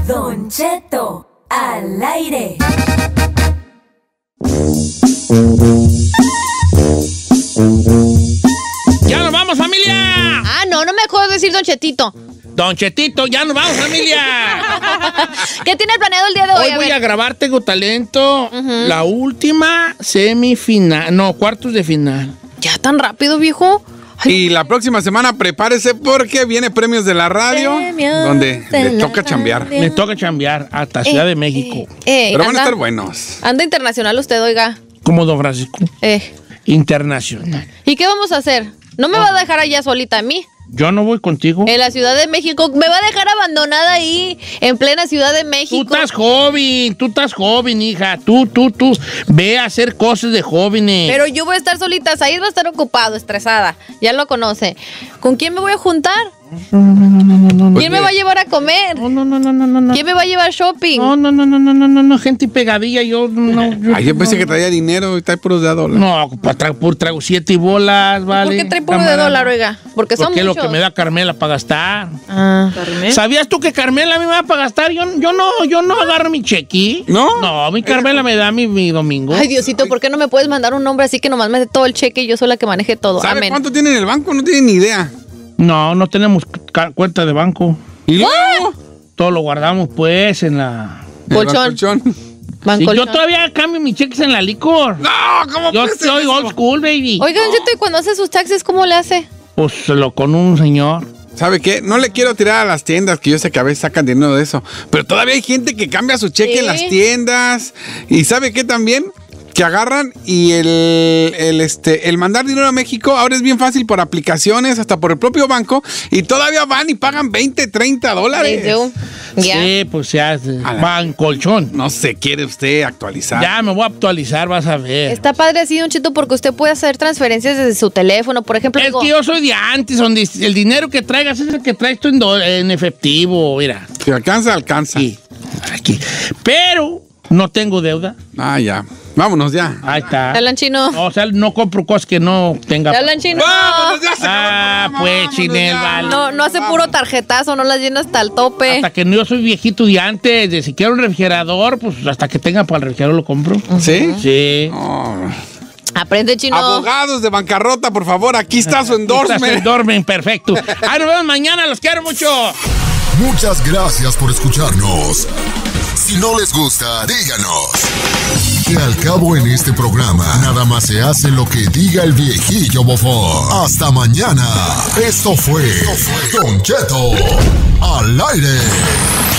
Don Cheto, al aire. ¡Ya nos vamos, familia! Ah, no, no me acuerdo decir Don Chetito. Don Chetito, ya nos vamos, familia. ¿Qué tiene planeado el día de hoy? Hoy voy a grabar Tengo Talento, la última semifinal, no, cuartos de final. ¿Ya tan rápido, viejo? Ay, y la próxima semana prepárese porque viene Premios de la Radio, donde le toca chambear. Me toca chambear hasta Ciudad de México. Pero van a estar buenos. Anda internacional usted, oiga. Como Don Francisco. Internacional. ¿Y qué vamos a hacer? ¿No me va a dejar allá solita a mí? Yo no voy contigo. En la Ciudad de México. Me va a dejar abandonada ahí, en plena Ciudad de México. Tú estás joven, hija. Tú. Ve a hacer cosas de jóvenes. Pero yo voy a estar solita. Said va a estar ocupado, estresada. Ya lo conoce. ¿Con quién me voy a juntar? No. ¿Quién me va a llevar a comer? No. ¿Quién me va a llevar shopping? No. Gente pegadilla, yo no. Yo pensé que traía dinero y trae puros de $1. No, traigo 7 bolas, vale. ¿Por qué trae puro de $1, oiga? Porque son muchos. Lo que me da Carmela para gastar. ¿Carmela? ¿Sabías tú que Carmela me va para gastar? Yo no agarro mi cheque. ¿No? No, mi Carmela me da mi domingo. Ay, Diosito, ¿por qué no me puedes mandar un nombre así que nomás me dé todo el cheque y yo soy la que maneje todo? ¿Sabe amén cuánto tiene en el banco? No tiene ni idea. No tenemos cuenta de banco. ¿Y luego? Todo lo guardamos, pues, en la... Colchón. Sí, yo todavía cambio mis cheques en la licor. No, ¿cómo puede ser? Yo soy old school, baby. Oigan, Cheto, cuando hace sus taxes, ¿cómo le hace? Pues con un señor. ¿Sabe qué? No le quiero tirar a las tiendas, que yo sé que a veces sacan dinero de eso. Pero todavía hay gente que cambia su cheque en las tiendas. ¿Y sabe qué también? Que agarran y el mandar dinero a México ahora es bien fácil por aplicaciones, hasta por el propio banco, y todavía van y pagan $20, $30. Sí, pues ya van colchón. No se quiere usted actualizar. Ya me voy a actualizar, vas a ver. Está padre así, Don Cheto, porque usted puede hacer transferencias desde su teléfono, por ejemplo. Es que yo soy de antes, donde el dinero que traigas es el que traes tú en efectivo, mira. Si alcanza. Sí, aquí. Pero no tengo deuda. Ah, ya. Vámonos ya. Ahí está. Hablan chino. O sea, no compro cosas que no tenga. Hablan chino. Vámonos ya. Pues chinel, vale. No hace puro tarjetazo, no las llena hasta el tope. Hasta que yo soy viejito de antes, de si quiero un refrigerador, pues hasta que tenga para el refrigerador lo compro. ¿Sí? Sí. Oh. Aprende, chino. Abogados de bancarrota, por favor, aquí está su endorsement. Está su endorsement, perfecto. Ahí nos vemos mañana, los quiero mucho. Muchas gracias por escucharnos. Si no les gusta, díganos. Que al cabo en este programa, nada más se hace lo que diga el viejillo bofón. Hasta mañana. Esto fue Don Cheto al aire.